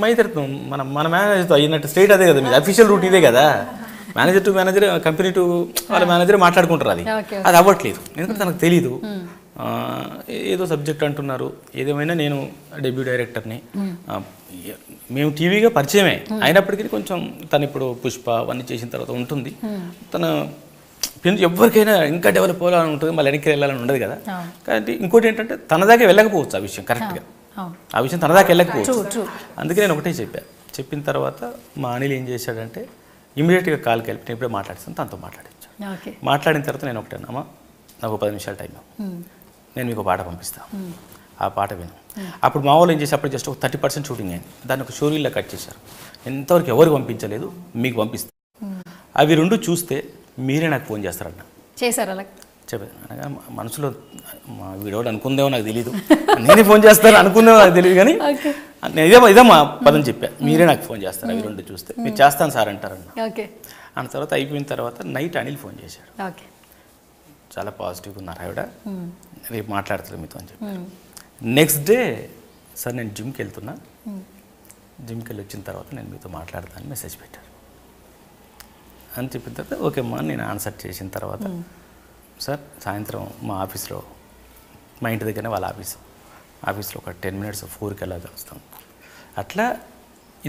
మా ఇద్దరు మన మన మేనేజర్తో అయినట్టు స్ట్రైట్, అదే కదా మీది అఫీషియల్ రూట్, ఇదే కదా. Manager to manager, company to వాళ్ళ మేనేజర్ మాట్లాడుకుంటారు, అది అది అవ్వట్లేదు ఎందుకంటే తనకు తెలీదు. ఏదో సబ్జెక్ట్ అంటున్నారు, ఏదేమైనా నేను డెబ్యూ డైరెక్టర్ని, మేము టీవీగా పరిచయమే అయినప్పటికీ కొంచెం తను ఇప్పుడు పుష్ప అవన్నీ చేసిన తర్వాత ఉంటుంది, తన ఎవరికైనా ఇంకా డెవలప్ అవ్వాలని ఉంటుంది, మళ్ళీ వెనక్కి వెళ్ళాలని ఉండదు కదా. కాబట్టి ఇంకోటి ఏంటంటే తన దాకా వెళ్ళకపోవచ్చు ఆ విషయం, కరెక్ట్గా ఆ విషయం తన దాకా వెళ్ళకపోవచ్చు. అందుకే నేను ఒకటే చెప్పాను. చెప్పిన తర్వాత మా అనిల్ ఏం చేశాడంటే ఇమీడియట్గా కాల్కి వెళ్ళి, నేను ఇప్పుడే మాట్లాడిస్తాను తనతో, మాట్లాడించాను. మాట్లాడిన తర్వాత నేను ఒకటే, అమ్మ నాకు పది నిమిషాలు టైం, నేను మీకు పాట పంపిస్తాను, ఆ పాట విను. అప్పుడు మా వాళ్ళు ఏం చేసి అప్పుడు జస్ట్ ఒక థర్టీ పర్సెంట్ షూటింగ్ అయింది, దాన్ని ఒక షోరీల్లో కట్ చేశారు. ఎంతవరకు ఎవరు పంపించలేదు, మీకు పంపిస్తాను. అవి రెండు చూస్తే మీరే నాకు ఫోన్ చేస్తారన్న చేశారు. అలా చెప్పాను, మనసులో మా వీడోడు అనుకుందేమో నాకు తెలియదు, నేనే ఫోన్ చేస్తాను అనుకుందేమో నాకు తెలియదు, కానీ నేను ఇదే ఇదే మా పదం చెప్పాను, మీరే నాకు ఫోన్ చేస్తారు అవి రెండు చూస్తే, మీరు చేస్తాను సార్ అంటారన్న. ఓకే అన్న తర్వాత అయిపోయిన తర్వాత నైట్ అనిల్ ఫోన్ చేశాడు, చాలా పాజిటివ్గా ఉన్నారు ఆవిడ, రేపు మాట్లాడతారు మీతో అని చెప్పారు. నెక్స్ట్ డే సార్ నేను జిమ్కి వెళ్తున్నా, జిమ్కి వెళ్ళి వచ్చిన తర్వాత నేను మీతో మాట్లాడతానని మెసేజ్ పెట్టారు అని చెప్పిన తర్వాత ఓకే అమ్మా నేను ఆన్సర్ చేసిన తర్వాత, సార్ సాయంత్రం మా ఆఫీస్లో మా ఇంటి దగ్గరనే వాళ్ళ ఆఫీసు, ఆఫీస్లో ఒక టెన్ మినిట్స్ ఫోర్కి ఎలా తెలుస్తాం. అట్లా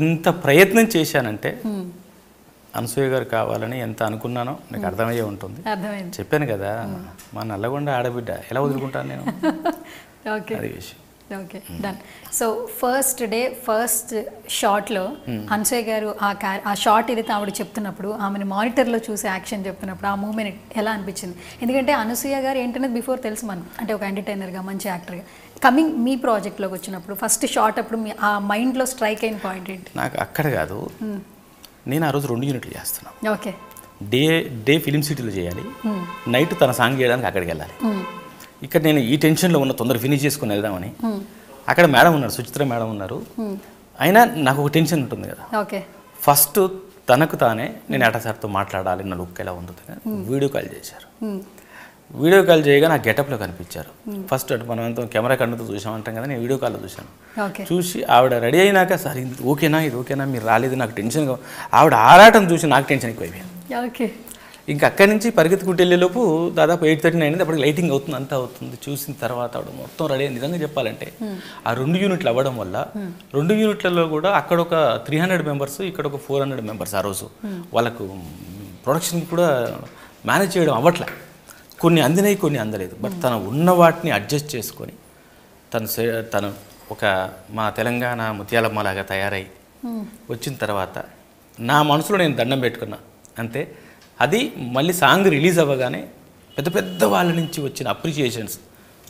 ఇంత ప్రయత్నం చేశానంటే అనసూయ గారు కావాలని ఎంత అనుకున్నానో నాకు అర్థమయ్యే ఉంటుంది. చెప్పాను కదా మా నల్లగొండ ఆడబిడ్డ, ఎలా వదులుకుంటాను నేను. అది విషయం. Okay done. So first day first షాట్లో అనసూయ గారు ఆ క్యార్ ఆ షాట్ ఏదైతే ఆవిడ చెప్తున్నప్పుడు, ఆమెను మానిటర్లో చూసే యాక్షన్ చెప్తున్నప్పుడు ఆ మూమెంట్ ఎలా అనిపించింది? ఎందుకంటే అనసూయ గారు ఏంటనేది బిఫోర్ తెలుసు మనం, అంటే ఒక ఎంటర్టైనర్గా మంచి యాక్టర్గా. కమింగ్ మీ ప్రాజెక్ట్లోకి వచ్చినప్పుడు ఫస్ట్ షాట్ అప్పుడు మీ ఆ మైండ్లో స్ట్రైక్ అయిన పాయింట్ ఏంటి? నాకు అక్కడ కాదు, నేను ఆ రోజు రెండు యూనిట్లు చేస్తున్నాను. ఓకే. డే డే ఫిలిం సిటీలో చేయాలి, నైట్ తన సాంగ్ చేయడానికి అక్కడికి వెళ్ళాలి. ఇక్కడ నేను ఈ టెన్షన్లో ఉన్న తొందర ఫినిష్ చేసుకుని వెళ్దామని, అక్కడ మేడం ఉన్నారు, సుచిత్ర మేడం ఉన్నారు. అయినా నాకు ఒక టెన్షన్ ఉంటుంది కదా. ఓకే. ఫస్ట్ తనకు తానే నేను యాటా సార్తో మాట్లాడాలి, నా లుక్ ఎలా ఉంటుంది. వీడియో కాల్ చేశారు. వీడియో కాల్ చేయగా నా గెటప్లో కనిపించారు. ఫస్ట్ అటు మనం ఎంతో కెమెరా కన్నుతో చూసామంటాం కదా, నేను వీడియో కాల్లో చూశాను. చూసి ఆవిడ రెడీ అయినాక సార్ ఇది ఓకేనా, ఇది ఓకేనా, మీరు రాలేదు, నాకు టెన్షన్గా, ఆవిడ ఆరాటం చూసి నాకు టెన్షన్ ఎక్కువైపోయింది. ఓకే. ఇంకా అక్కడి నుంచి పరిగెత్తుకుంటూ వెళ్ళేలోపు దాదాపు ఎయిట్ థర్టీ నైన్ అయింది. అప్పటికి లైటింగ్ అవుతుంది, అంతా అవుతుంది. చూసిన తర్వాత ఆవిడ మొత్తం రెడీ అయింది. నిజంగా చెప్పాలంటే ఆ రెండు యూనిట్లు అవ్వడం వల్ల, రెండు యూనిట్లలో కూడా అక్కడ ఒక త్రీ హండ్రెడ్ మెంబర్స్, ఇక్కడ ఒక ఫోర్ హండ్రెడ్ మెంబర్స్. ఆ రోజు వాళ్ళకు ప్రొడక్షన్ కూడా మేనేజ్ చేయడం అవ్వట్లే, కొన్ని అందినాయి కొన్ని అందలేదు. బట్ తను ఉన్న వాటిని అడ్జస్ట్ చేసుకొని తను తను ఒక మా తెలంగాణ ముత్యాలమ్మ లాగా తయారై వచ్చిన తర్వాత నా మనసులో నేను దండం పెట్టుకున్నా అంతే. అది మళ్ళీ సాంగ్ రిలీజ్ అవ్వగానే పెద్ద పెద్ద వాళ్ళ నుంచి వచ్చిన అప్రిషియేషన్స్,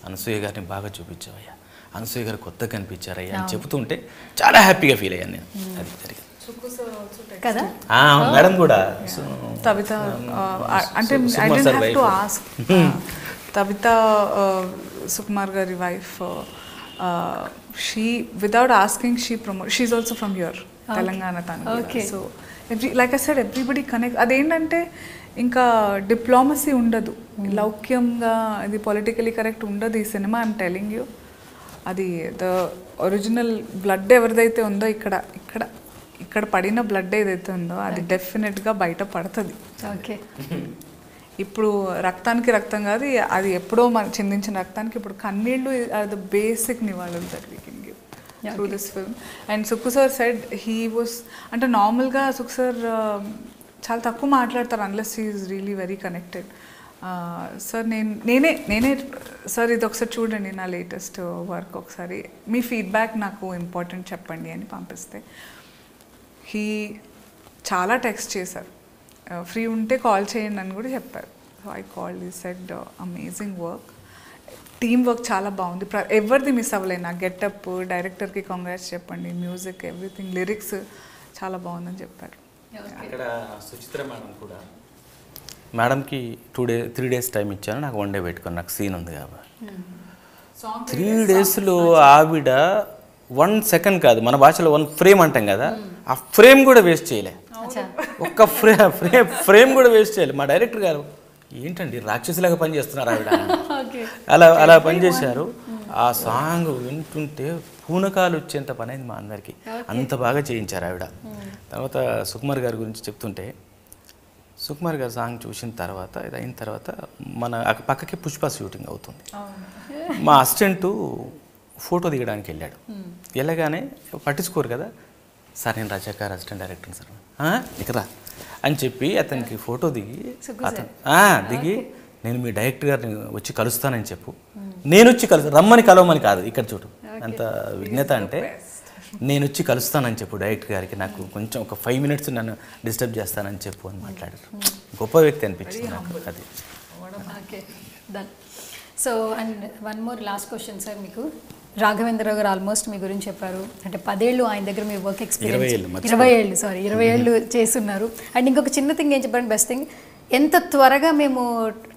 అనసూయ గారిని బాగా చూపించావయ్యా, అనసూయ గారు కొత్తగా కనిపించారయ్యా అని చెబుతుంటే చాలా హ్యాపీగా ఫీల్ అయ్యాను నేను. అది జరిగింది కదా. మేడం కూడా తబిత అంటే తబిత సుకుమార్ గారి wife, she without asking she promote, she is also from your Telangana తను. So every like I said everybody connect. అదేంటంటే ఇంకా డిప్లొమసీ ఉండదు, లౌక్యంగా ఇది పొలిటికలీ కరెక్ట్ ఉండదు ఈ సినిమా. ఐఎమ్ టెలింగ్ యూ, అది ద ఒరిజినల్ బ్లడ్ ఎవరిదైతే ఉందో ఇక్కడ ఇక్కడ ఇక్కడ పడిన బ్లడ్ ఏదైతే ఉందో అది డెఫినెట్గా బయట పడుతుంది. ఓకే. ఇప్పుడు రక్తానికి రక్తం కాదు, అది ఎప్పుడో మనం చెందించిన రక్తానికి ఇప్పుడు కన్నీళ్ళు ఆర్ ద బేసిక్ నివాళులు that we can give through this film. And Sukku sir said he was, అంటే నార్మల్గా సుక్కు సార్ చాలా తక్కువ మాట్లాడతారు unless he is really very connected. Sir నేను నేనే నేనే సార్ ఇది ఒకసారి చూడండి, నా లేటెస్ట్ వర్క్ ఒకసారి మీ ఫీడ్బ్యాక్ నాకు ఇంపార్టెంట్ చెప్పండి అని పంపిస్తే హీ చాలా టెక్స్ట్ చేశారు, ఫ్రీ ఉంటే కాల్ చేయండి అని కూడా చెప్పారు. So I call, he said amazing work, team work చాలా బాగుంది, ప్ర ఎవరిది మిస్ అవ్వలేదు. నా గెటప్, డైరెక్టర్కి కాంగ్రాట్స్ చెప్పండి, మ్యూజిక్, ఎవ్రీథింగ్, లిరిక్స్ చాలా బాగుందని చెప్పారు. అక్కడ సుచిత్ర మేడం కూడా, మేడంకి two day three days time ఇచ్చాను, నాకు వన్ డే పెట్టుకుని నాకు సీన్ ఉంది కాబట్టి త్రీ డేస్లో ఆవిడ వన్ సెకండ్ కాదు, మన భాషలో వన్ ఫ్రేమ్ అంటాం కదా, ఆ ఫ్రేమ్ కూడా వేస్ట్ చేయలే, ఒక్క ఫ్రే ఫ్రే ఫ్రేమ్ కూడా వేస్ట్ చేయలే. మా డైరెక్టర్ గారు ఏంటండి రాక్షసులాగా పనిచేస్తున్నారు ఆవిడ, అలా అలా పనిచేశారు. ఆ సాంగ్ వింటుంటే పూనకాలు వచ్చేంత పని అయింది మా అందరికీ, అంత బాగా చేయించారు ఆవిడ. తర్వాత సుకుమార్ గారి గురించి చెప్తుంటే, సుకుమార్ గారు సాంగ్ చూసిన తర్వాత ఇది అయిన తర్వాత మన పక్కకి పుష్ప షూటింగ్ అవుతుంది. మా అసిస్టెంటు ఫోటో దిగడానికి వెళ్ళాడు. వెళ్ళగానే పట్టించుకోరు కదా, సార్ నేను రజాకర్ అసిస్టెంట్ డైరెక్టర్ సార్ ఇక్కడ అని చెప్పి అతనికి ఫోటో దిగి, అతను దిగి నేను మీ డైరెక్టర్ గారిని వచ్చి కలుస్తానని చెప్పు, నేను వచ్చి కలుస్తా, రమ్మని కలవమని కాదు, ఇక్కడ చూడు అంత విజ్ఞత, అంటే నేను వచ్చి కలుస్తానని చెప్పు డైరెక్టర్ గారికి, నాకు కొంచెం ఒక ఫైవ్ మినిట్స్ నన్ను డిస్టర్బ్ చేస్తానని చెప్పు అని మాట్లాడారు. గొప్ప వ్యక్తి అనిపించింది నాకు అది. So and one more last question sir, మీకు రాఘవేంద్ర గారు ఆల్మోస్ట్ మీ గురించి చెప్పారు, అంటే పదేళ్ళు ఆయన దగ్గర మీ వర్క్ ఎక్స్పీరియన్స్, ఇరవై ఏళ్ళు సారీ ఇరవై ఏళ్ళు చేస్తున్నారు. అండ్ ఇంకొక చిన్న థింగ్ ఏం చెప్పారంటే బెస్ట్ థింగ్, ఎంత త్వరగా మేము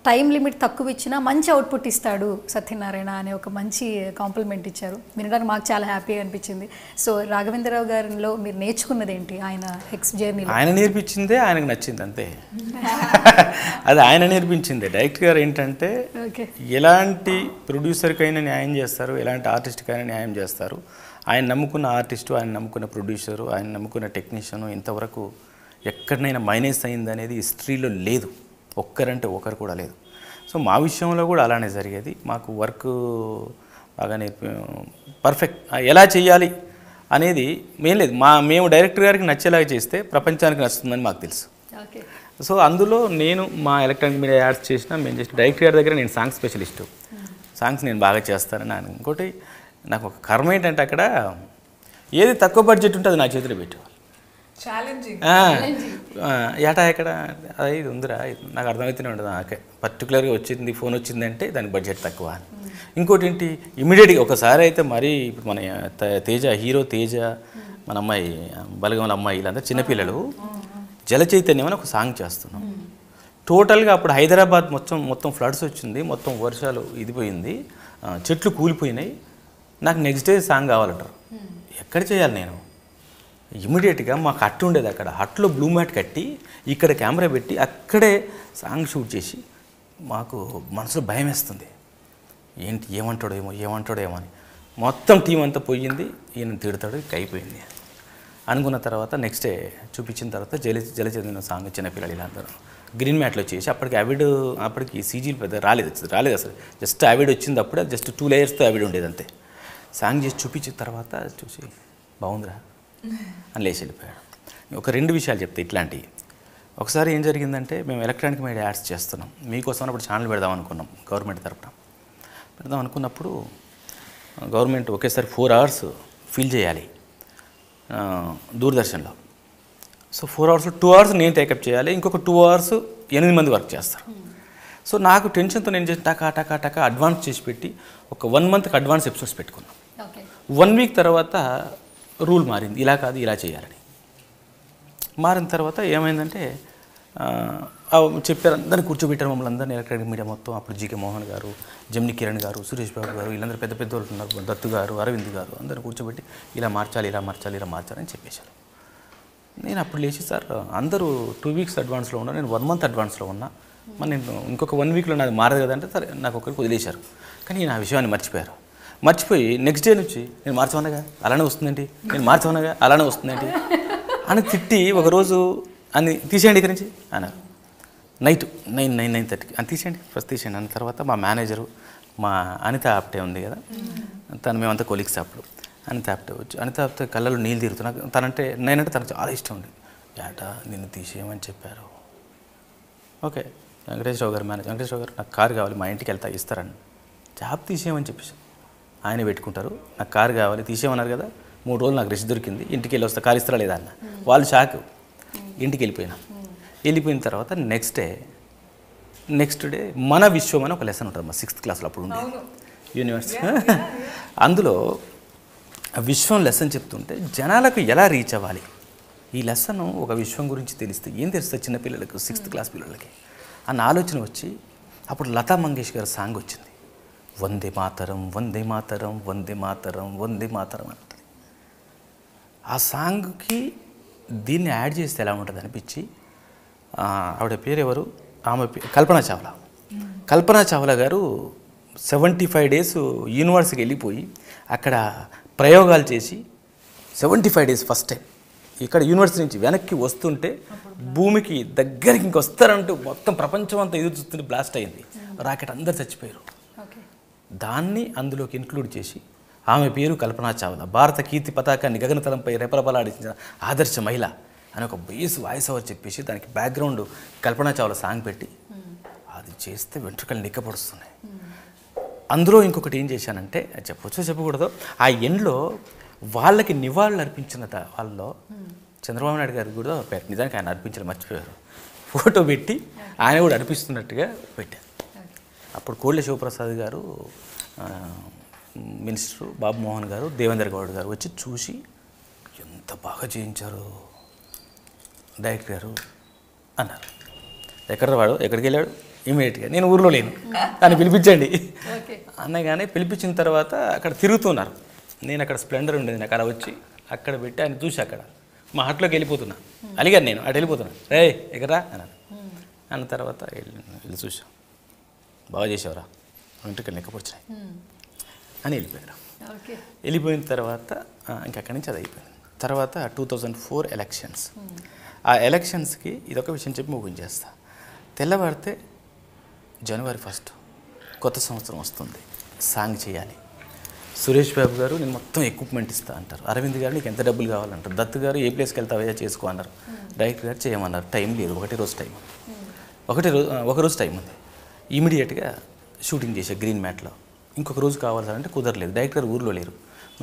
టైం లిమిట్ తక్కువ ఇచ్చినా మంచి అవుట్పుట్ ఇస్తాడు సత్యనారాయణ అనే ఒక మంచి కాంప్లిమెంట్ ఇచ్చారు. వినడానికి మాకు చాలా హ్యాపీగా అనిపించింది. సో రాఘవేంద్రరావు గారిలో మీరు నేర్చుకున్నది ఏంటి? ఆయన ఎక్స్ జర్నీ, ఆయన నేర్పించిందే ఆయనకు నచ్చింది అంతే, అది ఆయన నేర్పించిందే. డైరెక్టర్ గారు ఏంటంటే ఎలాంటి ప్రొడ్యూసర్కైనా న్యాయం చేస్తారు, ఎలాంటి ఆర్టిస్ట్కైనా న్యాయం చేస్తారు. ఆయన నమ్ముకున్న ఆర్టిస్టు, ఆయన నమ్ముకున్న ప్రొడ్యూసరు, ఆయన నమ్ముకున్న టెక్నీషియను ఇంతవరకు ఎక్కడనైనా మైనస్ అయింది అనేది హిస్టరీలో లేదు, ఒక్కరంటే ఒకరు కూడా లేదు. సో మా విషయంలో కూడా అలానే జరిగేది. మాకు వర్క్ బాగానే పర్ఫెక్ట్ ఎలా చేయాలి అనేది మేము లేదు, మా మేము డైరెక్టర్ గారికి నచ్చేలాగా చేస్తే ప్రపంచానికి నచ్చుతుందని మాకు తెలుసు. సో అందులో నేను మా ఎలక్ట్రానిక్ మీడియా యాడ్స్ చేసినా మేము చేసిన డైరెక్టర్ గారి దగ్గర నేను సాంగ్ స్పెషలిస్టు, సాంగ్స్ నేను బాగా చేస్తానని. ఆయన ఇంకోటి నాకు ఒక కర్మ ఏంటంటే అక్కడ ఏది తక్కువ బడ్జెట్ ఉంటే అది నా చేతిలో పెట్టేవాళ్ళు. ఏటా ఎక్కడ అదే ఇది ఉందిరా నాకు అర్థమవుతూనే ఉండదు, ఓకే పర్టికులర్గా వచ్చింది ఫోన్ వచ్చిందంటే దాని బడ్జెట్ తక్కువ అని. ఇంకోటి ఏంటి ఇమీడియట్గా ఒకసారి అయితే మరీ ఇప్పుడు మన తేజ హీరో తేజ మన అమ్మాయి బలగంల అమ్మాయి వీళ్ళందరూ చిన్నపిల్లలు జలచైతన్యం అని ఒక సాంగ్ చేస్తున్నాం. టోటల్గా అప్పుడు హైదరాబాద్ మొత్తం మొత్తం ఫ్లడ్స్ వచ్చింది, మొత్తం వర్షాలు ఇదిపోయింది, చెట్లు కూలిపోయినాయి. నాకు నెక్స్ట్ డే సాంగ్ కావాలంటారు, ఎక్కడ చేయాలి నేను ఇమీడియట్గా మాకు హట్ ఉండేది అక్కడ, హట్లో బ్లూ మ్యాట్ కట్టి ఇక్కడ కెమెరా పెట్టి అక్కడే సాంగ్ షూట్ చేసి మాకు మనసులో భయం వేస్తుంది, ఏంటి ఏమంటాడో ఏమో ఏమంటాడో ఏమో అని. మొత్తం టీం అంతా పోయింది, ఈయన తిడతాడు ఇక అయిపోయింది అనుకున్న తర్వాత నెక్స్ట్ డే చూపించిన తర్వాత జల జలచంద్ర సాంగ్ చిన్నపిల్లలు వీళ్ళందరూ గ్రీన్ మ్యాట్లో చేసి, అప్పటికి అవిడ్ అప్పటికి సీజీలు పెద్ద రాలేదు రాలేదు అసలు, జస్ట్ అవిడ్ వచ్చింది అప్పుడు జస్ట్ టూ లేయర్స్తో అవిడ్ ఉండేది అంతే. సాంగ్ చేసి చూపించిన తర్వాత చూసి బాగుందిరా అని లేచి వెళ్ళిపోయాడు. ఒక రెండు విషయాలు చెప్తే ఇట్లాంటివి. ఒకసారి ఏం జరిగిందంటే మేము ఎలక్ట్రానిక్ మీడియా యాడ్స్ చేస్తున్నాం, మీకోసం అప్పుడు ఛానల్ పెడదాం అనుకున్నాం, గవర్నమెంట్ తరపున పెడదాం అనుకున్నప్పుడు గవర్నమెంట్ ఒకేసారి ఫోర్ అవర్స్ ఫిల్ చేయాలి దూరదర్శన్లో. So four hours two hours నేను టేకప్ చేయాలి, ఇంకొక టూ అవర్స్ ఎనిమిది మంది వర్క్ చేస్తారు. సో నాకు టెన్షన్తో నేను చేసి టకా టకా టకా అడ్వాన్స్ చేసి పెట్టి ఒక వన్ మంత్కి అడ్వాన్స్ ఎపిసోడ్స్ పెట్టుకున్నాం. వన్ వీక్ తర్వాత రూల్ మారింది, ఇలా కాదు ఇలా చేయాలని మారిన తర్వాత ఏమైందంటే చెప్పారు అందరిని కూర్చోబెట్టారు మమ్మల్ని అందరినీ ఎలక్ట్రానిక్ మీడియా మొత్తం. అప్పుడు జీకే మోహన్ గారు, జమ్ని కిరణ్ గారు, సురేష్ బాబు గారు వీళ్ళందరూ పెద్ద పెద్ద వాళ్ళు ఉన్నారు, దత్తు గారు, అరవింద్ గారు, అందరిని కూర్చోబెట్టి ఇలా మార్చాలి ఇలా మార్చాలి ఇలా మార్చాలని చెప్పేశారు. నేను అప్పుడు లేచి సార్ అందరూ టూ వీక్స్ అడ్వాన్స్లో ఉన్నా, నేను వన్ మంత్ అడ్వాన్స్లో ఉన్నా, మరి నేను ఇంకొక వన్ వీక్లో నాది మారదు కదంటే సరే నాకు ఒకరికి వదిలేశారు. కానీ నేను ఆ విషయాన్ని మర్చిపోయారు, మర్చిపోయి నెక్స్ట్ డే నుంచి నేను మార్చమనగా అలానే వస్తుందండి, నేను మార్చమనగా అలానే వస్తుందండి అని తిట్టి ఒకరోజు అని తీసేయండి ఇక్కడి నుంచి అన్నారు. నైట్ నైన్ నైన్ నైన్ థర్టీకి అని తీసేయండి ఫస్ట్ తీసేయండి అన్న తర్వాత మా మేనేజరు మా అనిత ఆప్టే ఉంది కదా, తను మేమంతా కొలీగ్స్ అప్పుడు అనిత ఆప్టే వచ్చు. అనిత ఆప్తే కళ్ళలో నీళ్ళు తిరుగుతున్నా, తనంటే నేనంటే తనకు చాలా ఇష్టం ఉంది. ఏటా నిన్ను తీసేయమని చెప్పారు, ఓకే వెంకటేశ్వరరావు గారు మేనేజర్, వెంకటేశ్వరరావు గారు నాకు కారు కావాలి మా ఇంటికి వెళ్తా ఇస్తారని, జాబ్ తీసేయమని చెప్పేసి ఆయన పెట్టుకుంటారు, నాకు కారు కావాలి తీసేయమన్నారు కదా. మూడు రోజులు నాకు రెస్ట్ దొరికింది, ఇంటికి వెళ్ళి వస్తా కారు ఇస్తారా లేదా అన్న, వాళ్ళు షాక్. ఇంటికి వెళ్ళిపోయినా, వెళ్ళిపోయిన తర్వాత నెక్స్ట్ డే నెక్స్ట్ డే మన విశ్వం అని ఒక లెసన్ ఉంటుంది మా సిక్స్త్ క్లాస్లో అప్పుడు ఉండే యూనివర్సిటీ, అందులో విశ్వం లెసన్ చెప్తుంటే జనాలకు ఎలా రీచ్ అవ్వాలి, ఈ లెసన్ ఒక విశ్వం గురించి తెలిస్తే ఏం తెలుస్తుంది చిన్నపిల్లలకు సిక్స్త్ క్లాస్ పిల్లలకి అన్న ఆలోచన వచ్చి అప్పుడు లతా మంగేష్కర్ సాంగ్ వచ్చింది, వందే మాతరం వందే మాతరం వందే మాతరం వందే మాతరం అంటుంది. ఆ సాంగ్కి దీన్ని యాడ్ చేస్తే ఎలా ఉంటుంది అనిపించి ఆవిడ పేరెవరు ఆమె కల్పనా చావ్లా, కల్పనా చావ్లా గారు సెవెంటీ ఫైవ్ డేస్ యూనివర్సిటీకి వెళ్ళిపోయి అక్కడ ప్రయోగాలు చేసి seventy five days first time ఇక్కడ యూనివర్సిటీ నుంచి వెనక్కి వస్తుంటే భూమికి దగ్గరికి ఇంకొస్తారంటూ మొత్తం ప్రపంచం అంతా ఎదురు చూస్తుంటే బ్లాస్ట్ అయింది, రాకెట్ అందరు చచ్చిపోయారు. దాన్ని అందులోకి ఇంక్లూడ్ చేసి ఆమె పేరు కల్పనా చావ్లా, భారత కీర్తి పతాకాన్ని గగనతలంపై రెపరపలాడించిన ఆదర్శ మహిళ అని ఒక బేస్ వాయిస్ ఓవర్ చెప్పేసి దానికి బ్యాక్గ్రౌండ్ కల్పనా చావ్లా సాంగ్ పెట్టి అది చేస్తే వెంట్రుకలు నిక్కపడుస్తున్నాయి. అందులో ఇంకొకటి ఏం చేశానంటే అది చెప్పొచ్చో చెప్పకూడదు, ఆ ఎండ్లో వాళ్ళకి నివాళులు అర్పించిన వాళ్ళలో చంద్రబాబు నాయుడు గారికి కూడా పెట్టారు, నిజానికి ఆయన అర్పించడం మర్చిపోయారు, ఫోటో పెట్టి ఆయన కూడా అర్పిస్తున్నట్టుగా పెట్టారు. అప్పుడు కోళ్ళ శివప్రసాద్ గారు మినిస్టరు, బాబుమోహన్ గారు, దేవేంద్ర గౌడ్ గారు వచ్చి చూసి ఎంత బాగా చేయించారు డైరెక్టర్ గారు అన్నారు. ఎక్కడ వాడు ఎక్కడికి వెళ్ళాడు ఇమీడియట్గా నేను ఊర్లో లేను, దాన్ని పిలిపించండి అన్నగానే పిలిపించిన తర్వాత అక్కడ తిరుగుతున్నారు, నేను అక్కడ స్ప్లెండర్ ఉండేది నాకు అలా వచ్చి అక్కడ పెట్టి ఆయన చూసి అక్కడ మా హార్ట్లోకి వెళ్ళిపోతున్నా అలిగాను, నేను అటు వెళ్ళిపోతున్నా రే ఎక్కడా అన్నాను. అన్న తర్వాత వెళ్ళి వెళ్ళి చూసాం, బాగా చేసేవరా ఇంటికి లెక్కపరిచినాయి అని వెళ్ళిపోయారు. వెళ్ళిపోయిన తర్వాత ఇంక అక్కడి నుంచి అది అయిపోయింది. తర్వాత టూ థౌజండ్ ఫోర్ ఎలక్షన్స్, ఆ ఎలక్షన్స్కి ఇదొక విషయం చెప్పి ముగించేస్తా, తెల్లవారితే జనవరి ఫస్ట్ కొత్త సంవత్సరం వస్తుంది సాంగ్ చేయాలి, సురేష్ బాబు గారు నేను మొత్తం ఎక్విప్మెంట్ ఇస్తా అంటారు, అరవింద్ గారు నీకు ఎంత డబ్బులు కావాలంటారు, దత్తు గారు ఏ ప్లేస్కి వెళ్తావయ్యా చేసుకో అన్నారు, డైరెక్టర్ గారు చేయమన్నారు, టైం లేదు, ఒకటే రోజు టైం ఒకటే రోజు ఒకరోజు టైం ఉంది, ఇమీడియట్గా షూటింగ్ చేసే గ్రీన్ మ్యాట్లో. ఇంకొక రోజు కావాలి సార్ అంటే కుదరలేదు, డైరెక్టర్ ఊర్లో లేరు,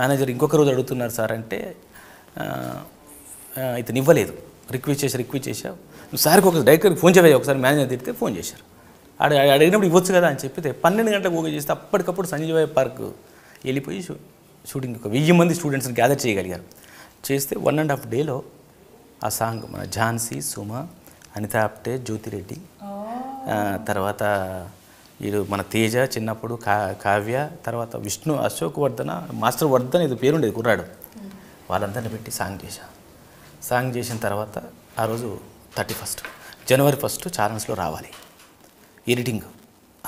మేనేజర్ ఇంకొక రోజు అడుగుతున్నారు సార్ అంటే ఇతను ఇవ్వలేదు, రిక్వెస్ట్ చేసి రిక్వెస్ట్ చేశావు నువ్వు సార్కి ఒకసారి డైరెక్టర్కి ఫోన్ చేయవా ఒకసారి, మేనేజర్ తిరిగితే ఫోన్ చేశారు, అడ అడిగినప్పుడు ఇవ్వచ్చు కదా అని చెప్పితే పన్నెండు గంటలకు ఓకే చేస్తే అప్పటికప్పుడు సంజీవాయ పార్క్ వెళ్ళిపోయి షూటింగ్ ఒక వెయ్యి మంది స్టూడెంట్స్ని గ్యాదర్ చేయగలిగారు. చేస్తే వన్ అండ్ హాఫ్ డేలో ఆ సాంగ్ మన ఝాన్సీ, సుమ, అనిత ఆప్టే, జ్యోతిరెడ్డి, తర్వాత వీడు మన తేజ చిన్నప్పుడు, కా కావ్య తర్వాత విష్ణు, అశోక్ వర్ధన, మాస్టర్ వర్ధన్ ఇది పేరుండేది కుర్రాడు, వాళ్ళందరినీ పెట్టి సాంగ్ చేశా. సాంగ్ చేసిన తర్వాత ఆ రోజు థర్టీ ఫస్ట్ జనవరి ఫస్ట్ ఛానల్స్లో రావాలి, ఎడిటింగ్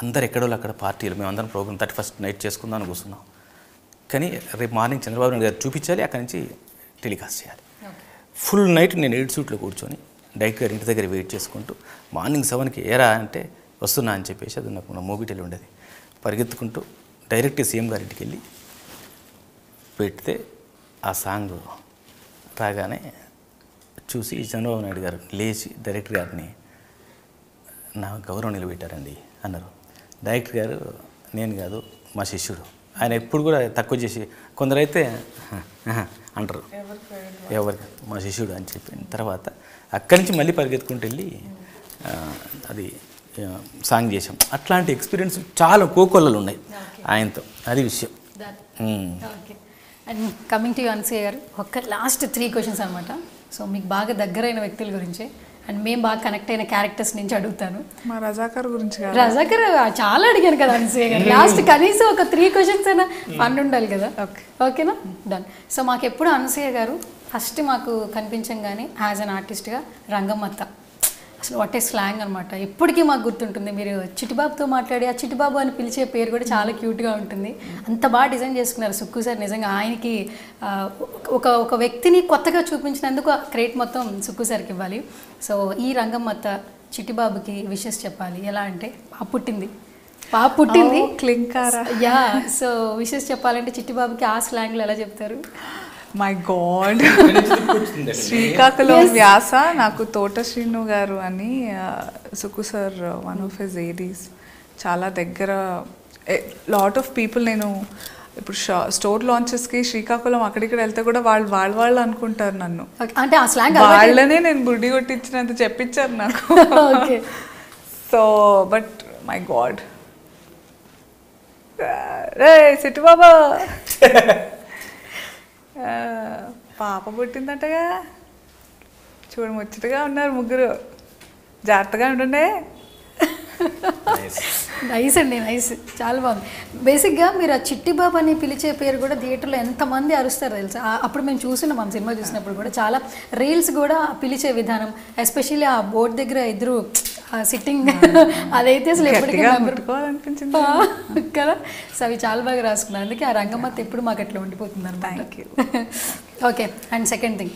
అందరు ఎక్కడోళ్ళు అక్కడ పార్టీలు, మేము అందరం ప్రోగ్రామ్ థర్టీ ఫస్ట్ నైట్ చేసుకుందాం అని కూర్చున్నాం, కానీ రేపు మార్నింగ్ చంద్రబాబు నాయుడు గారు చూపించాలి, అక్కడి నుంచి టెలికాస్ట్ చేయాలి. ఫుల్ నైట్ నేను ఎడిట్ సూట్లో కూర్చొని డైరెక్ట్ గారి ఇంటి దగ్గర వెయిట్ చేసుకుంటూ మార్నింగ్ సెవెన్కి ఏరా అంటే వస్తున్నా అని చెప్పేసి, అది నాకు నా మూవీటెల్ ఉండేది, పరిగెత్తుకుంటూ డైరెక్ట్ సీఎం గారి ఇంటికి వెళ్ళి పెడితే ఆ సాంగ్ రాగానే చూసి చంద్రబాబు నాయుడు గారు లేచి డైరెక్టర్ గారిని నా గౌరవం నిలబెట్టారండి అన్నారు. డైరెక్టర్ గారు నేను కాదు మా శిష్యుడు, ఆయన ఎప్పుడు కూడా తక్కువ చేసి కొందరైతే అంటారు ఎవరికి మా శిష్యుడు అని చెప్పిన తర్వాత అక్కడి నుంచి మళ్ళీ పరిగెత్తుకుంటూ వెళ్ళి అది సాంగ్ చేశాం. అట్లాంటి ఎక్స్పీరియన్స్ చాలా కోకొల్లలు ఉన్నాయి ఆయనతో, అది విషయం. And coming to Anasuya garu, ఒక్క లాస్ట్ త్రీ క్వశ్చన్స్ అనమాట, సో మీకు బాగా దగ్గరైన వ్యక్తుల గురించే అండ్ మేము బాగా కనెక్ట్ అయిన క్యారెక్టర్స్ నుంచి అడుగుతాను. మా రజాకర్ గురించి, రజాకర్ చాలా అడిగాను కదా అనసూయ గారు, లాస్ట్ కనీసం ఒక త్రీ క్వశ్చన్స్ అయినా పన్ను ఉండాలి కదా. ఓకే ఓకేనా డన్. సో మాకు ఎప్పుడు అనసూయ గారు ఫస్ట్ మాకు కనిపించంగానే యాజ్ అన్ ఆర్టిస్ట్గా రంగమ్మత్త, అసలు వాట్ ఏ స్లాంగ్ అనమాట, ఎప్పటికీ మాకు గుర్తుంటుంది. మీరు చిటిబాబుతో మాట్లాడి ఆ చిటిబాబు అని పిలిచే పేరు కూడా చాలా క్యూట్గా ఉంటుంది, అంత బాగా డిజైన్ చేసుకున్నారు సుక్కు సార్. నిజంగా ఆయనకి ఒక ఒక వ్యక్తిని కొత్తగా చూపించినందుకు క్రెడిట్ మొత్తం సుక్కు సార్కి ఇవ్వాలి. సో ఈ రంగమ్మత్త చిటిబాబుకి విషెస్ చెప్పాలి, ఎలా అంటే పాప పుట్టింది, పాప పుట్టింది క్లింకారా యా, సో విషెస్ చెప్పాలంటే చిటిబాబుకి ఆ స్లాంగ్లో ఎలా చెప్తారు? మై గాడ్, శ్రీకాకుళం వ్యాస నాకు తోట శ్రీను గారు అని Suku sir one of his ADs, చాలా దగ్గర. లాట్ ఆఫ్ పీపుల్, నేను ఇప్పుడు షా స్టోర్ లాంచెస్కి శ్రీకాకుళం అక్కడిక్కడ వెళ్తే కూడా వాళ్ళు వాళ్ళ వాళ్ళు అనుకుంటారు నన్ను, అంటే ఆ స్లాంగ్ వాళ్ళనే నేను బుడ్డి కొట్టించినంత చెప్పించారు నాకు. సో బట్ మై గాడ్, రే సిట్టు బాబా పాప పుట్టిందటగా, చూడు ముచ్చటగా ఉన్నారు ముగ్గురు, జాగ్రత్తగా ఉంటుండే. నైస్ అండి, నైస్, చాలా బాగుంది. బేసిక్గా మీరు ఆ చిట్టిబాబు అని పిలిచే పేరు కూడా థియేటర్లో ఎంతమంది అరుస్తారు తెలుసా, అప్పుడు మేము చూస్తున్నాం, ఆ సినిమా చూసినప్పుడు కూడా చాలా రీల్స్ కూడా పిలిచే విధానం, ఎస్పెషల్లీ ఆ బోర్డు దగ్గర ఇద్దరు సిట్టింగ్, అదైతే అసలు ఎప్పటికీ అనిపించింది కదా. సో అవి చాలా బాగా రాసుకున్నాను, అందుకే ఆ రంగమ్మత ఎప్పుడు మాకు అట్లా ఉండిపోతున్నారు. Thank you. Okay, and second thing,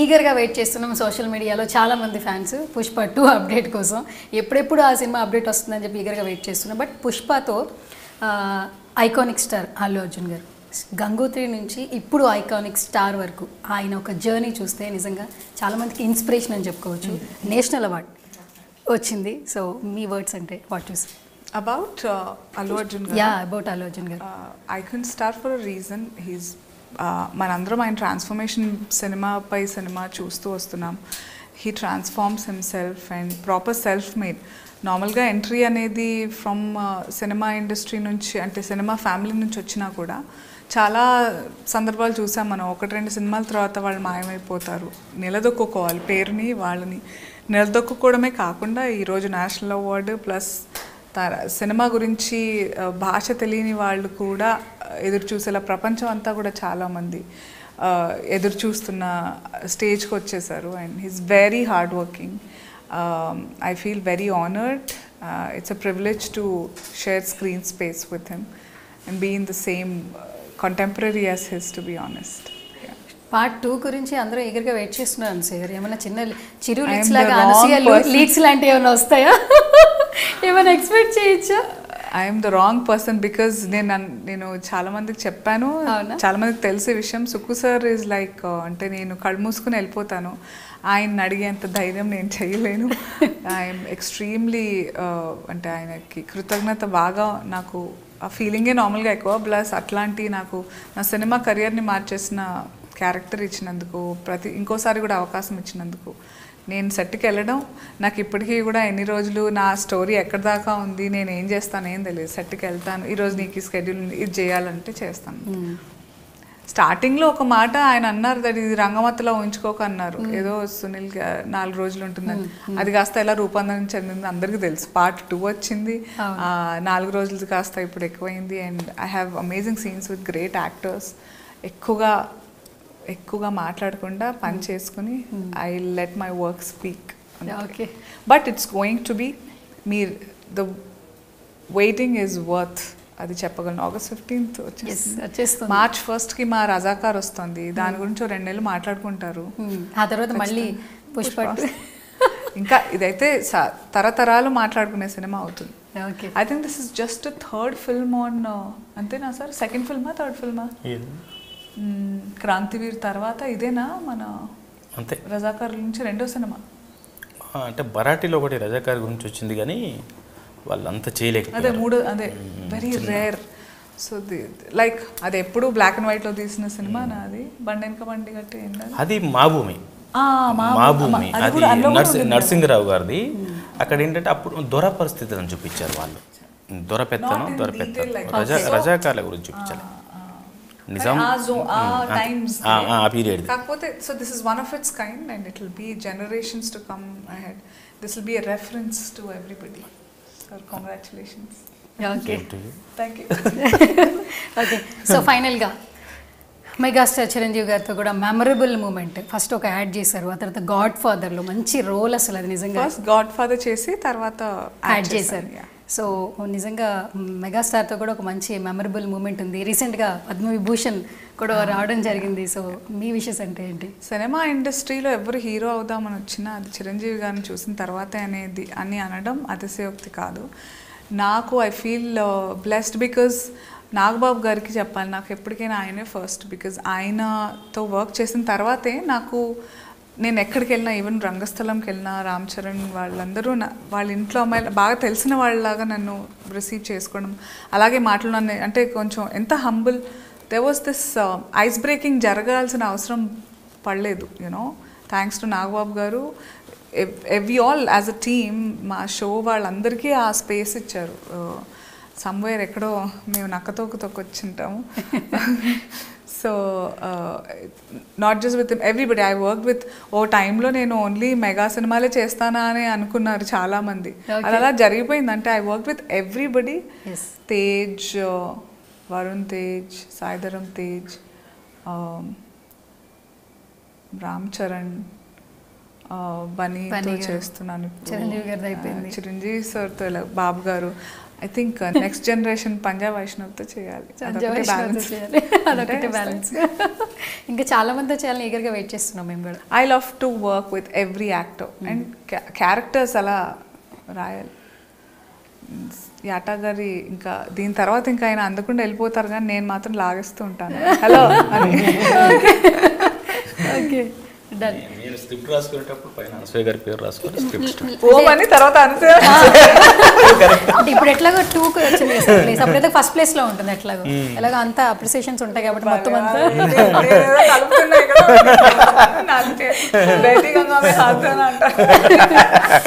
ఈగర్గా వెయిట్ చేస్తున్నాం సోషల్ మీడియాలో చాలామంది ఫ్యాన్స్ పుష్ప టూ అప్డేట్ కోసం, ఎప్పుడెప్పుడు ఆ సినిమా అప్డేట్ వస్తుందని చెప్పి ఈగర్గా వెయిట్ చేస్తున్నాం. బట్ పుష్పతో ఐకానిక్ స్టార్ అల్లు అర్జున్ గారు, గంగోత్రి నుంచి ఇప్పుడు ఐకానిక్ స్టార్ వరకు ఆయన ఒక జర్నీ చూస్తే నిజంగా చాలామందికి ఇన్స్పిరేషన్ అని చెప్పుకోవచ్చు. నేషనల్ అవార్డు వచ్చింది, సో మీ వర్డ్స్ అంటే what you say about Allu Arjun? Yeah, about Allu Arjun garu. Iconic star for a reason, he's మనందరం ఆయన ట్రాన్స్ఫర్మేషన్ సినిమాపై సినిమా చూస్తూ వస్తున్నాం. He transforms himself and proper self made. నార్మల్గా ఎంట్రీ అనేది ఫ్రమ్ సినిమా ఇండస్ట్రీ నుంచి, అంటే సినిమా ఫ్యామిలీ నుంచి వచ్చినా కూడా చాలా సందర్భాలు చూసాం మనం, ఒకటి రెండు సినిమాల తర్వాత వాళ్ళు మాయమైపోతారు. నిలదొక్కుకోవాలి పేరుని, వాళ్ళని నిలదొక్కుకోవడమే కాకుండా ఈరోజు నేషనల్ అవార్డు ప్లస్ సినిమా గురించి భాష తెలియని వాళ్ళు కూడా ఎదురు చూసేలా ప్రపంచం అంతా కూడా చాలామంది ఎదురు చూస్తున్న స్టేజ్కి వచ్చేసారు. And he's very hard working. I feel very honoured. It's a privilege to share screen space with him and be in the same contemporary as his, to be honest. Yeah. Part two గురించి అందరూ ఎగర్గా వెయిట్ చేస్తున్నారు అనుసయ్యారు, ఏమైనా చిన్న చిరు లీక్స్ లాగా, అనసూయ లీక్స్ లాంటివి ఏమైనా వస్తాయా, ఏమైనా ఎక్స్పెక్ట్ చేయొచ్చా? I am the wrong person because I am you know చాలా మందికి చెప్పాను చాలా మందికి తెలిసే విషయం సుకు సార్ is like అంటే నేను కళ్ళు మూసుకొని వెళ్ళిపోతాను ఆయన అడిగేంత ధైర్యం నేను చేయలేను I am extremely అంటే ఆయనకి కృతజ్ఞత బాగా నాకు ఆ ఫీలింగే నార్మల్గా ఎక్కువ ప్లస్ అట్లాంటి నాకు నా సినిమా కెరియర్ని మార్చేసిన క్యారెక్టర్ ఇచ్చినందుకు ప్రతి ఇంకోసారి కూడా అవకాశం ఇచ్చినందుకు నేను సెట్కి వెళ్ళడం నాకు ఇప్పటికీ కూడా ఎన్ని రోజులు నా స్టోరీ ఎక్కడి దాకా ఉంది నేను ఏం చేస్తాను ఏం తెలియదు సెట్కి వెళ్తాను ఈరోజు నీకు ఈ స్కెడ్యూల్ ఇది చేయాలంటే చేస్తాను స్టార్టింగ్లో ఒక మాట ఆయన అన్నారు దట్ ఇది రంగమతలో ఉంచుకోక అన్నారు ఏదో సునీల్ నాలుగు రోజులు ఉంటుందని అది కాస్త ఎలా రూపాంతరం చెందింది అందరికీ తెలుసు పార్ట్ టూ వచ్చింది నాలుగు రోజులు కాస్త ఇప్పుడు ఎక్కువైంది and I have amazing scenes with great actors ఎక్కువగా ఎక్కువగా మాట్లాడకుండా పని చేసుకుని I let my work speak okay but it's going to be me the waiting is worth అది చెప్పగలను ఆగస్ట్ ఫిఫ్టీన్త్ వచ్చేస్తుంది మార్చ్ ఫస్ట్ కి మా రజాకార్ వస్తుంది దాని గురించి రెండు నెలలు మాట్లాడుకుంటారు ఆ తర్వాత మళ్ళీ పుష్ప ఇంకా ఇదైతే తరతరాలు మాట్లాడుకునే సినిమా అవుతుంది I think this is just third film on అంతేనా సార్ సెకండ్ ఫిల్మా థర్డ్ ఫిల్మా క్రాంతివీర్ తర్వాత ఇదేనా మన అంతే రజాకార్ నుంచి రెండో సినిమా అంటే బరాటీలో ఒకటి రజాకార్ గురించి వచ్చింది కానీ వాళ్ళంతా చేయలేక అదే మూడు అదే very rare so the like అది ఎప్పుడు బ్లాక్ అండ్ వైట్లో తీసిన సినిమా నాది బండి వెనక బండి గట్టి అది మా భూమి మా భూమి అది నరసింహరావు గారిది అక్కడ ఏంటంటే అప్పుడు దొర పరిస్థితులను చూపించారు వాళ్ళు దొర పెత్తనం దొర పెత్తనం రజాకార్ల గురించి చూపించాలి నిజాం ఆ పీరియడ్ కాకపోతే so this is one of its kind and it will be generations to come ahead this will be a reference to everybody congratulations okay thank you okay so final ga megastar Chiranjeevi గారితో కూడా మెమరబుల్ మూమెంట్ ఫస్ట్ ఒక యాడ్ చేశారు ఆ తర్వాత గాడ్ ఫాదర్ లో మంచి రోల్ అసలు అది నిజంగా ఫస్ట్ గాడ్ ఫాదర్ చేసి తర్వాత యాడ్ చేశారు సో నిజంగా మెగాస్టార్తో కూడా ఒక మంచి మెమరబుల్ మూమెంట్ ఉంది రీసెంట్గా పద్మవిభూషణ్ కూడా రావడం జరిగింది సో మీ విషెస్ అంటే ఏంటి సినిమా ఇండస్ట్రీలో ఎవరు హీరో అవుదామని వచ్చినా అది చిరంజీవి గారిని చూసిన తర్వాతే అనేది అని అనడం అతిశయోక్తి కాదు నాకు I feel blessed because Nagababu గారికి చెప్పాలి నాకు ఎప్పటికైనా ఆయనే ఫస్ట్ బికాజ్ ఆయనతో వర్క్ చేసిన తర్వాతే నాకు నేను ఎక్కడికి వెళ్ళినా ఈవెన్ రంగస్థలంకి వెళ్ళినా రామ్ చరణ్ వాళ్ళందరూ నా వాళ్ళ ఇంట్లో అమ్మాయిలు బాగా తెలిసిన వాళ్ళలాగా నన్ను రిసీవ్ చేసుకోవడం అలాగే మాటలు నన్ను అంటే కొంచెం ఎంత humble they was this ice breaking జరగాల్సిన అవసరం పడలేదు you know thanks to Nagababu garu every all as a team మా షో వాళ్ళందరికీ ఆ స్పేస్ ఇచ్చారు సమ్వేర్ ఎక్కడో మేము నక్కతోకతోకి వచ్చింటాము So, uh, not just with him, everybody. I worked with, oh, time lo nenu only mega cinema le chestana ani anukunnaru chaala mandi. Alala jarigipoyindi ante I worked with everybody. Yes. Tej, uh, Varun Tej, Sai Dharam Tej, um, Ram Charan, uh, Bunny tho chestunnanu. Chiranjeevi garu ayipindi. Chiranjeevi sir tho ila Babu garu. I think uh, next generation Punjab Vaishnavto cheyali. Punjab Vaishnavto cheyali. Adokate balance. Inga chaala mantho cheyalani eager ga wait chestunnam mem kuda. I love to work with every actor mm. and ca characters ala rayali. Yata gari inka deen tarvata inka ayina andukunda ellipotaru ga nenu matram lagestu untanu. Hello. Okay. Okay. Done. నేను స్క్రిప్ట్ రాసుకునేటప్పుడు పైన అనసూయ గారి పేరు రాసుకొని స్క్రిప్ట్ పోమని తర్వాత అనసూయ అంటే ఇప్పుడు ఎట్లాగో టూ కు వచ్చింది ప్లేస్ అప్పుడైతే ఫస్ట్ ప్లేస్ లో ఉంటుంది ఎట్లాగో ఎలాగో అంత అప్రిసియేషన్స్ ఉంటాయి కాబట్టి మొత్తం అంతా కలుపుతున్నాయి కదా నాలుగు బేటిగంగా మే హాతన అంట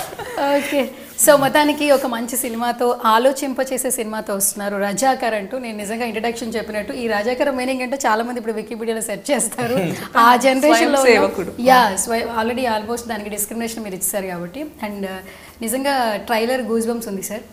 ఓకే సో మొత్తానికి ఒక మంచి సినిమాతో ఆలోచింపచేసే సినిమాతో వస్తున్నారు రజాకర్ అంటూ నేను నిజంగా ఇంట్రడక్షన్ చెప్పినట్టు ఈ రజాకర్ మీనింగ్ అంటే చాలా మంది ఇప్పుడు వికీపీడియాలో సెర్చ్ చేస్తారు ఆ జనరేషన్లో యా ఆల్రెడీ ఆల్మోస్ట్ దానికి డిస్క్రిమినేషన్ మీరు ఇచ్చారు కాబట్టి అండ్ నిజంగా ట్రైలర్ గూస్ బంప్స్ ఉంది సార్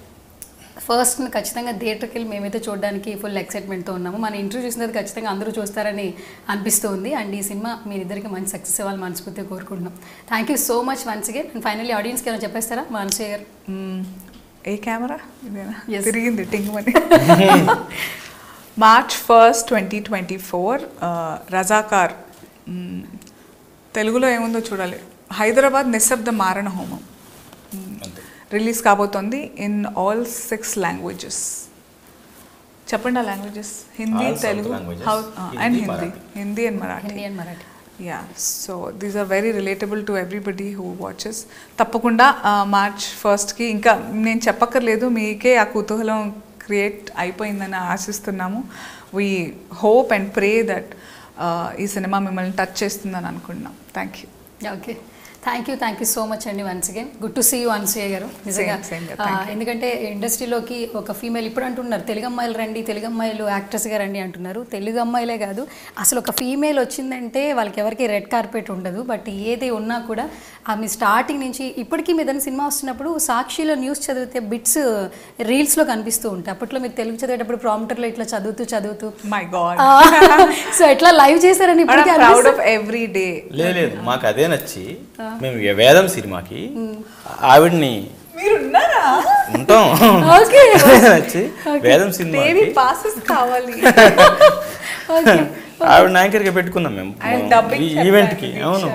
ఫస్ట్ ఖచ్చితంగా థియేటర్కి వెళ్ళి మేమైతే చూడడానికి ఫుల్ ఎక్సైట్మెంట్తో ఉన్నాము మన ఇంటర్వ్యూ చూసినది ఖచ్చితంగా అందరూ చూస్తారని అనిపిస్తుంది అండ్ ఈ సినిమా మీరిద్దరికి మంచి సక్సెస్ అవ్వాలని మనస్ఫూర్తిగా కోరుకుంటున్నాం thank you so much once again and finally ఆడియన్స్కి ఏమైనా చెప్పేస్తారా మనసు గారు ఏ కెమెరా తిరిగింది టింగ్ అని March first twenty twenty four Razakar తెలుగులో ఏముందో చూడాలి హైదరాబాద్ నిశ్శబ్ద మారణ హోమం రిలీజ్ కాబోతోంది ఇన్ ఆల్ సిక్స్ లాంగ్వేజెస్. చెప్పండి ఆ languages, Hindi, Telugu and Hindi Hindi and Marathi. Yeah, so these are very relatable to everybody who watches. తప్పకుండా మార్చ్ ఫస్ట్కి, ఇంకా నేను చెప్పక్కర్లేదు, మీకే ఆ కుతూహలం క్రియేట్ అయిపోయిందని ఆశిస్తున్నాము. We hope and pray that ఈ సినిమా మిమ్మల్ని టచ్ చేస్తుందని అనుకుంటున్నాం. Thank you. Okay, thank you thank you so much అండి. Once again good to see you Anasuya garu. నిజంగా ఎందుకంటే ఇండస్ట్రీలోకి ఒక ఫీమేల్, ఇప్పుడు అంటున్నారు తెలుగు అమ్మాయిలు రండి, తెలుగు అమ్మాయిలు యాక్టర్స్గా రండి అంటున్నారు. తెలుగు అమ్మాయిలే కాదు, అసలు ఒక ఫీమేల్ వచ్చిందంటే వాళ్ళకి ఎవరికి రెడ్ కార్పెట్ ఉండదు. బట్ ఏది ఉన్నా కూడా ఆమె స్టార్టింగ్ నుంచి ఇప్పటికీ మీ ఏదైనా సినిమా వస్తున్నప్పుడు సాక్షిలో న్యూస్ చదివితే బిట్స్ రీల్స్లో కనిపిస్తూ ఉంటాయి. అప్పట్లో మీరు తెలుగు చదివేటప్పుడు ప్రాంప్టర్లో ఇట్లా చదువుతూ చదువుతూ మై గాడ్, సో ఎట్లా లైవ్ చేశారని ఎవ్రీ డే. లేదు, మాకు అదే నచ్చి మేము వేదం సినిమాకి ఆవిడ్ని ఉంటాం. వేదం సినిమా ఆవిడ యాంకర్గా పెట్టుకున్నాం మేము ఈవెంట్కి. అవును,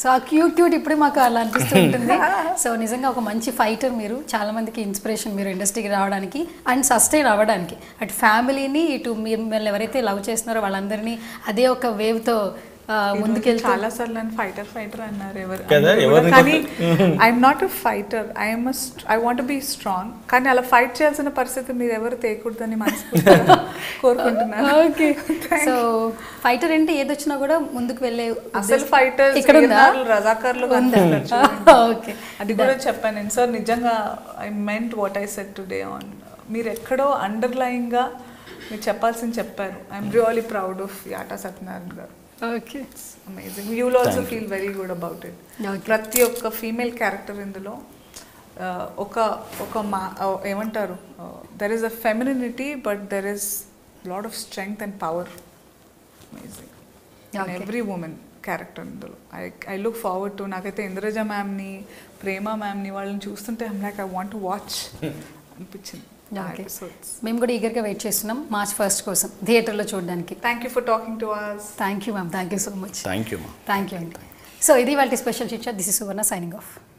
సో ఆ క్యూట్ క్యూట్ ఇప్పుడు మాకు అలా అనిపిస్తూ ఉంటుంది. సో నిజంగా ఒక మంచి ఫైటర్ మీరు, చాలా మందికి ఇన్స్పిరేషన్ మీరు ఇండస్ట్రీకి రావడానికి అండ్ సస్టైన్ అవ్వడానికి. అటు ఫ్యామిలీని ఇటు మిమ్మల్ని ఎవరైతే లవ్ చేస్తున్నారో వాళ్ళందరినీ అదే ఒక వేవ్తో ముందుకెళ్ళి. చాలా సార్లు నన్ను ఫైటర్ ఫైటర్ అన్నారు ఎవరు, కానీ I'm not a fighter. I'm I want be strong, కానీ అలా ఫైట్ చేయాల్సిన పరిస్థితి మీరు ఎవరు తేయకూడదని మనస్ఫూర్తిగా కోరుకుంటున్నాను. ఓకే, సో ఫైటర్ అంటే ఏది వచ్చినా కూడా ముందుకు వెళ్ళే అసలు ఫైటర్ ఇక్కడ రజాకార్లు. ఓకే, అది కూడా చెప్పాను నేను. సార్ నిజంగా I meant what I said today on, మీరు ఎక్కడో అండర్లైన్గా మీరు చెప్పాల్సింది చెప్పారు. I'm really proud of Yata Satyanarayana garu. Okay, it's amazing. You will also feel very good about it. ప్రతి ఒక్క ఫీమేల్ క్యారెక్టర్ ఇందులో ఒక ఒక మా ఏమంటారు, there is a femininity but there is lot of strength and power. Amazing in every women character ఇందులో. I I look forward to, నాకైతే ఇంద్రజ మ్యామ్ని, ప్రేమ మ్యామ్ని వాళ్ళని చూస్తుంటే I'm like I want to watch అనిపించింది. మేము కూడా ఈగర్గా వెయిట్ చేస్తున్నాం మార్చ్ ఫస్ట్ కోసం థియేటర్లో చూడడానికి. Thank you for talking to us. Thank you ma'am, thank you so much. Thank you thank you. So ఇది వాళ్ళ special chit chat. This is Suvarna signing of.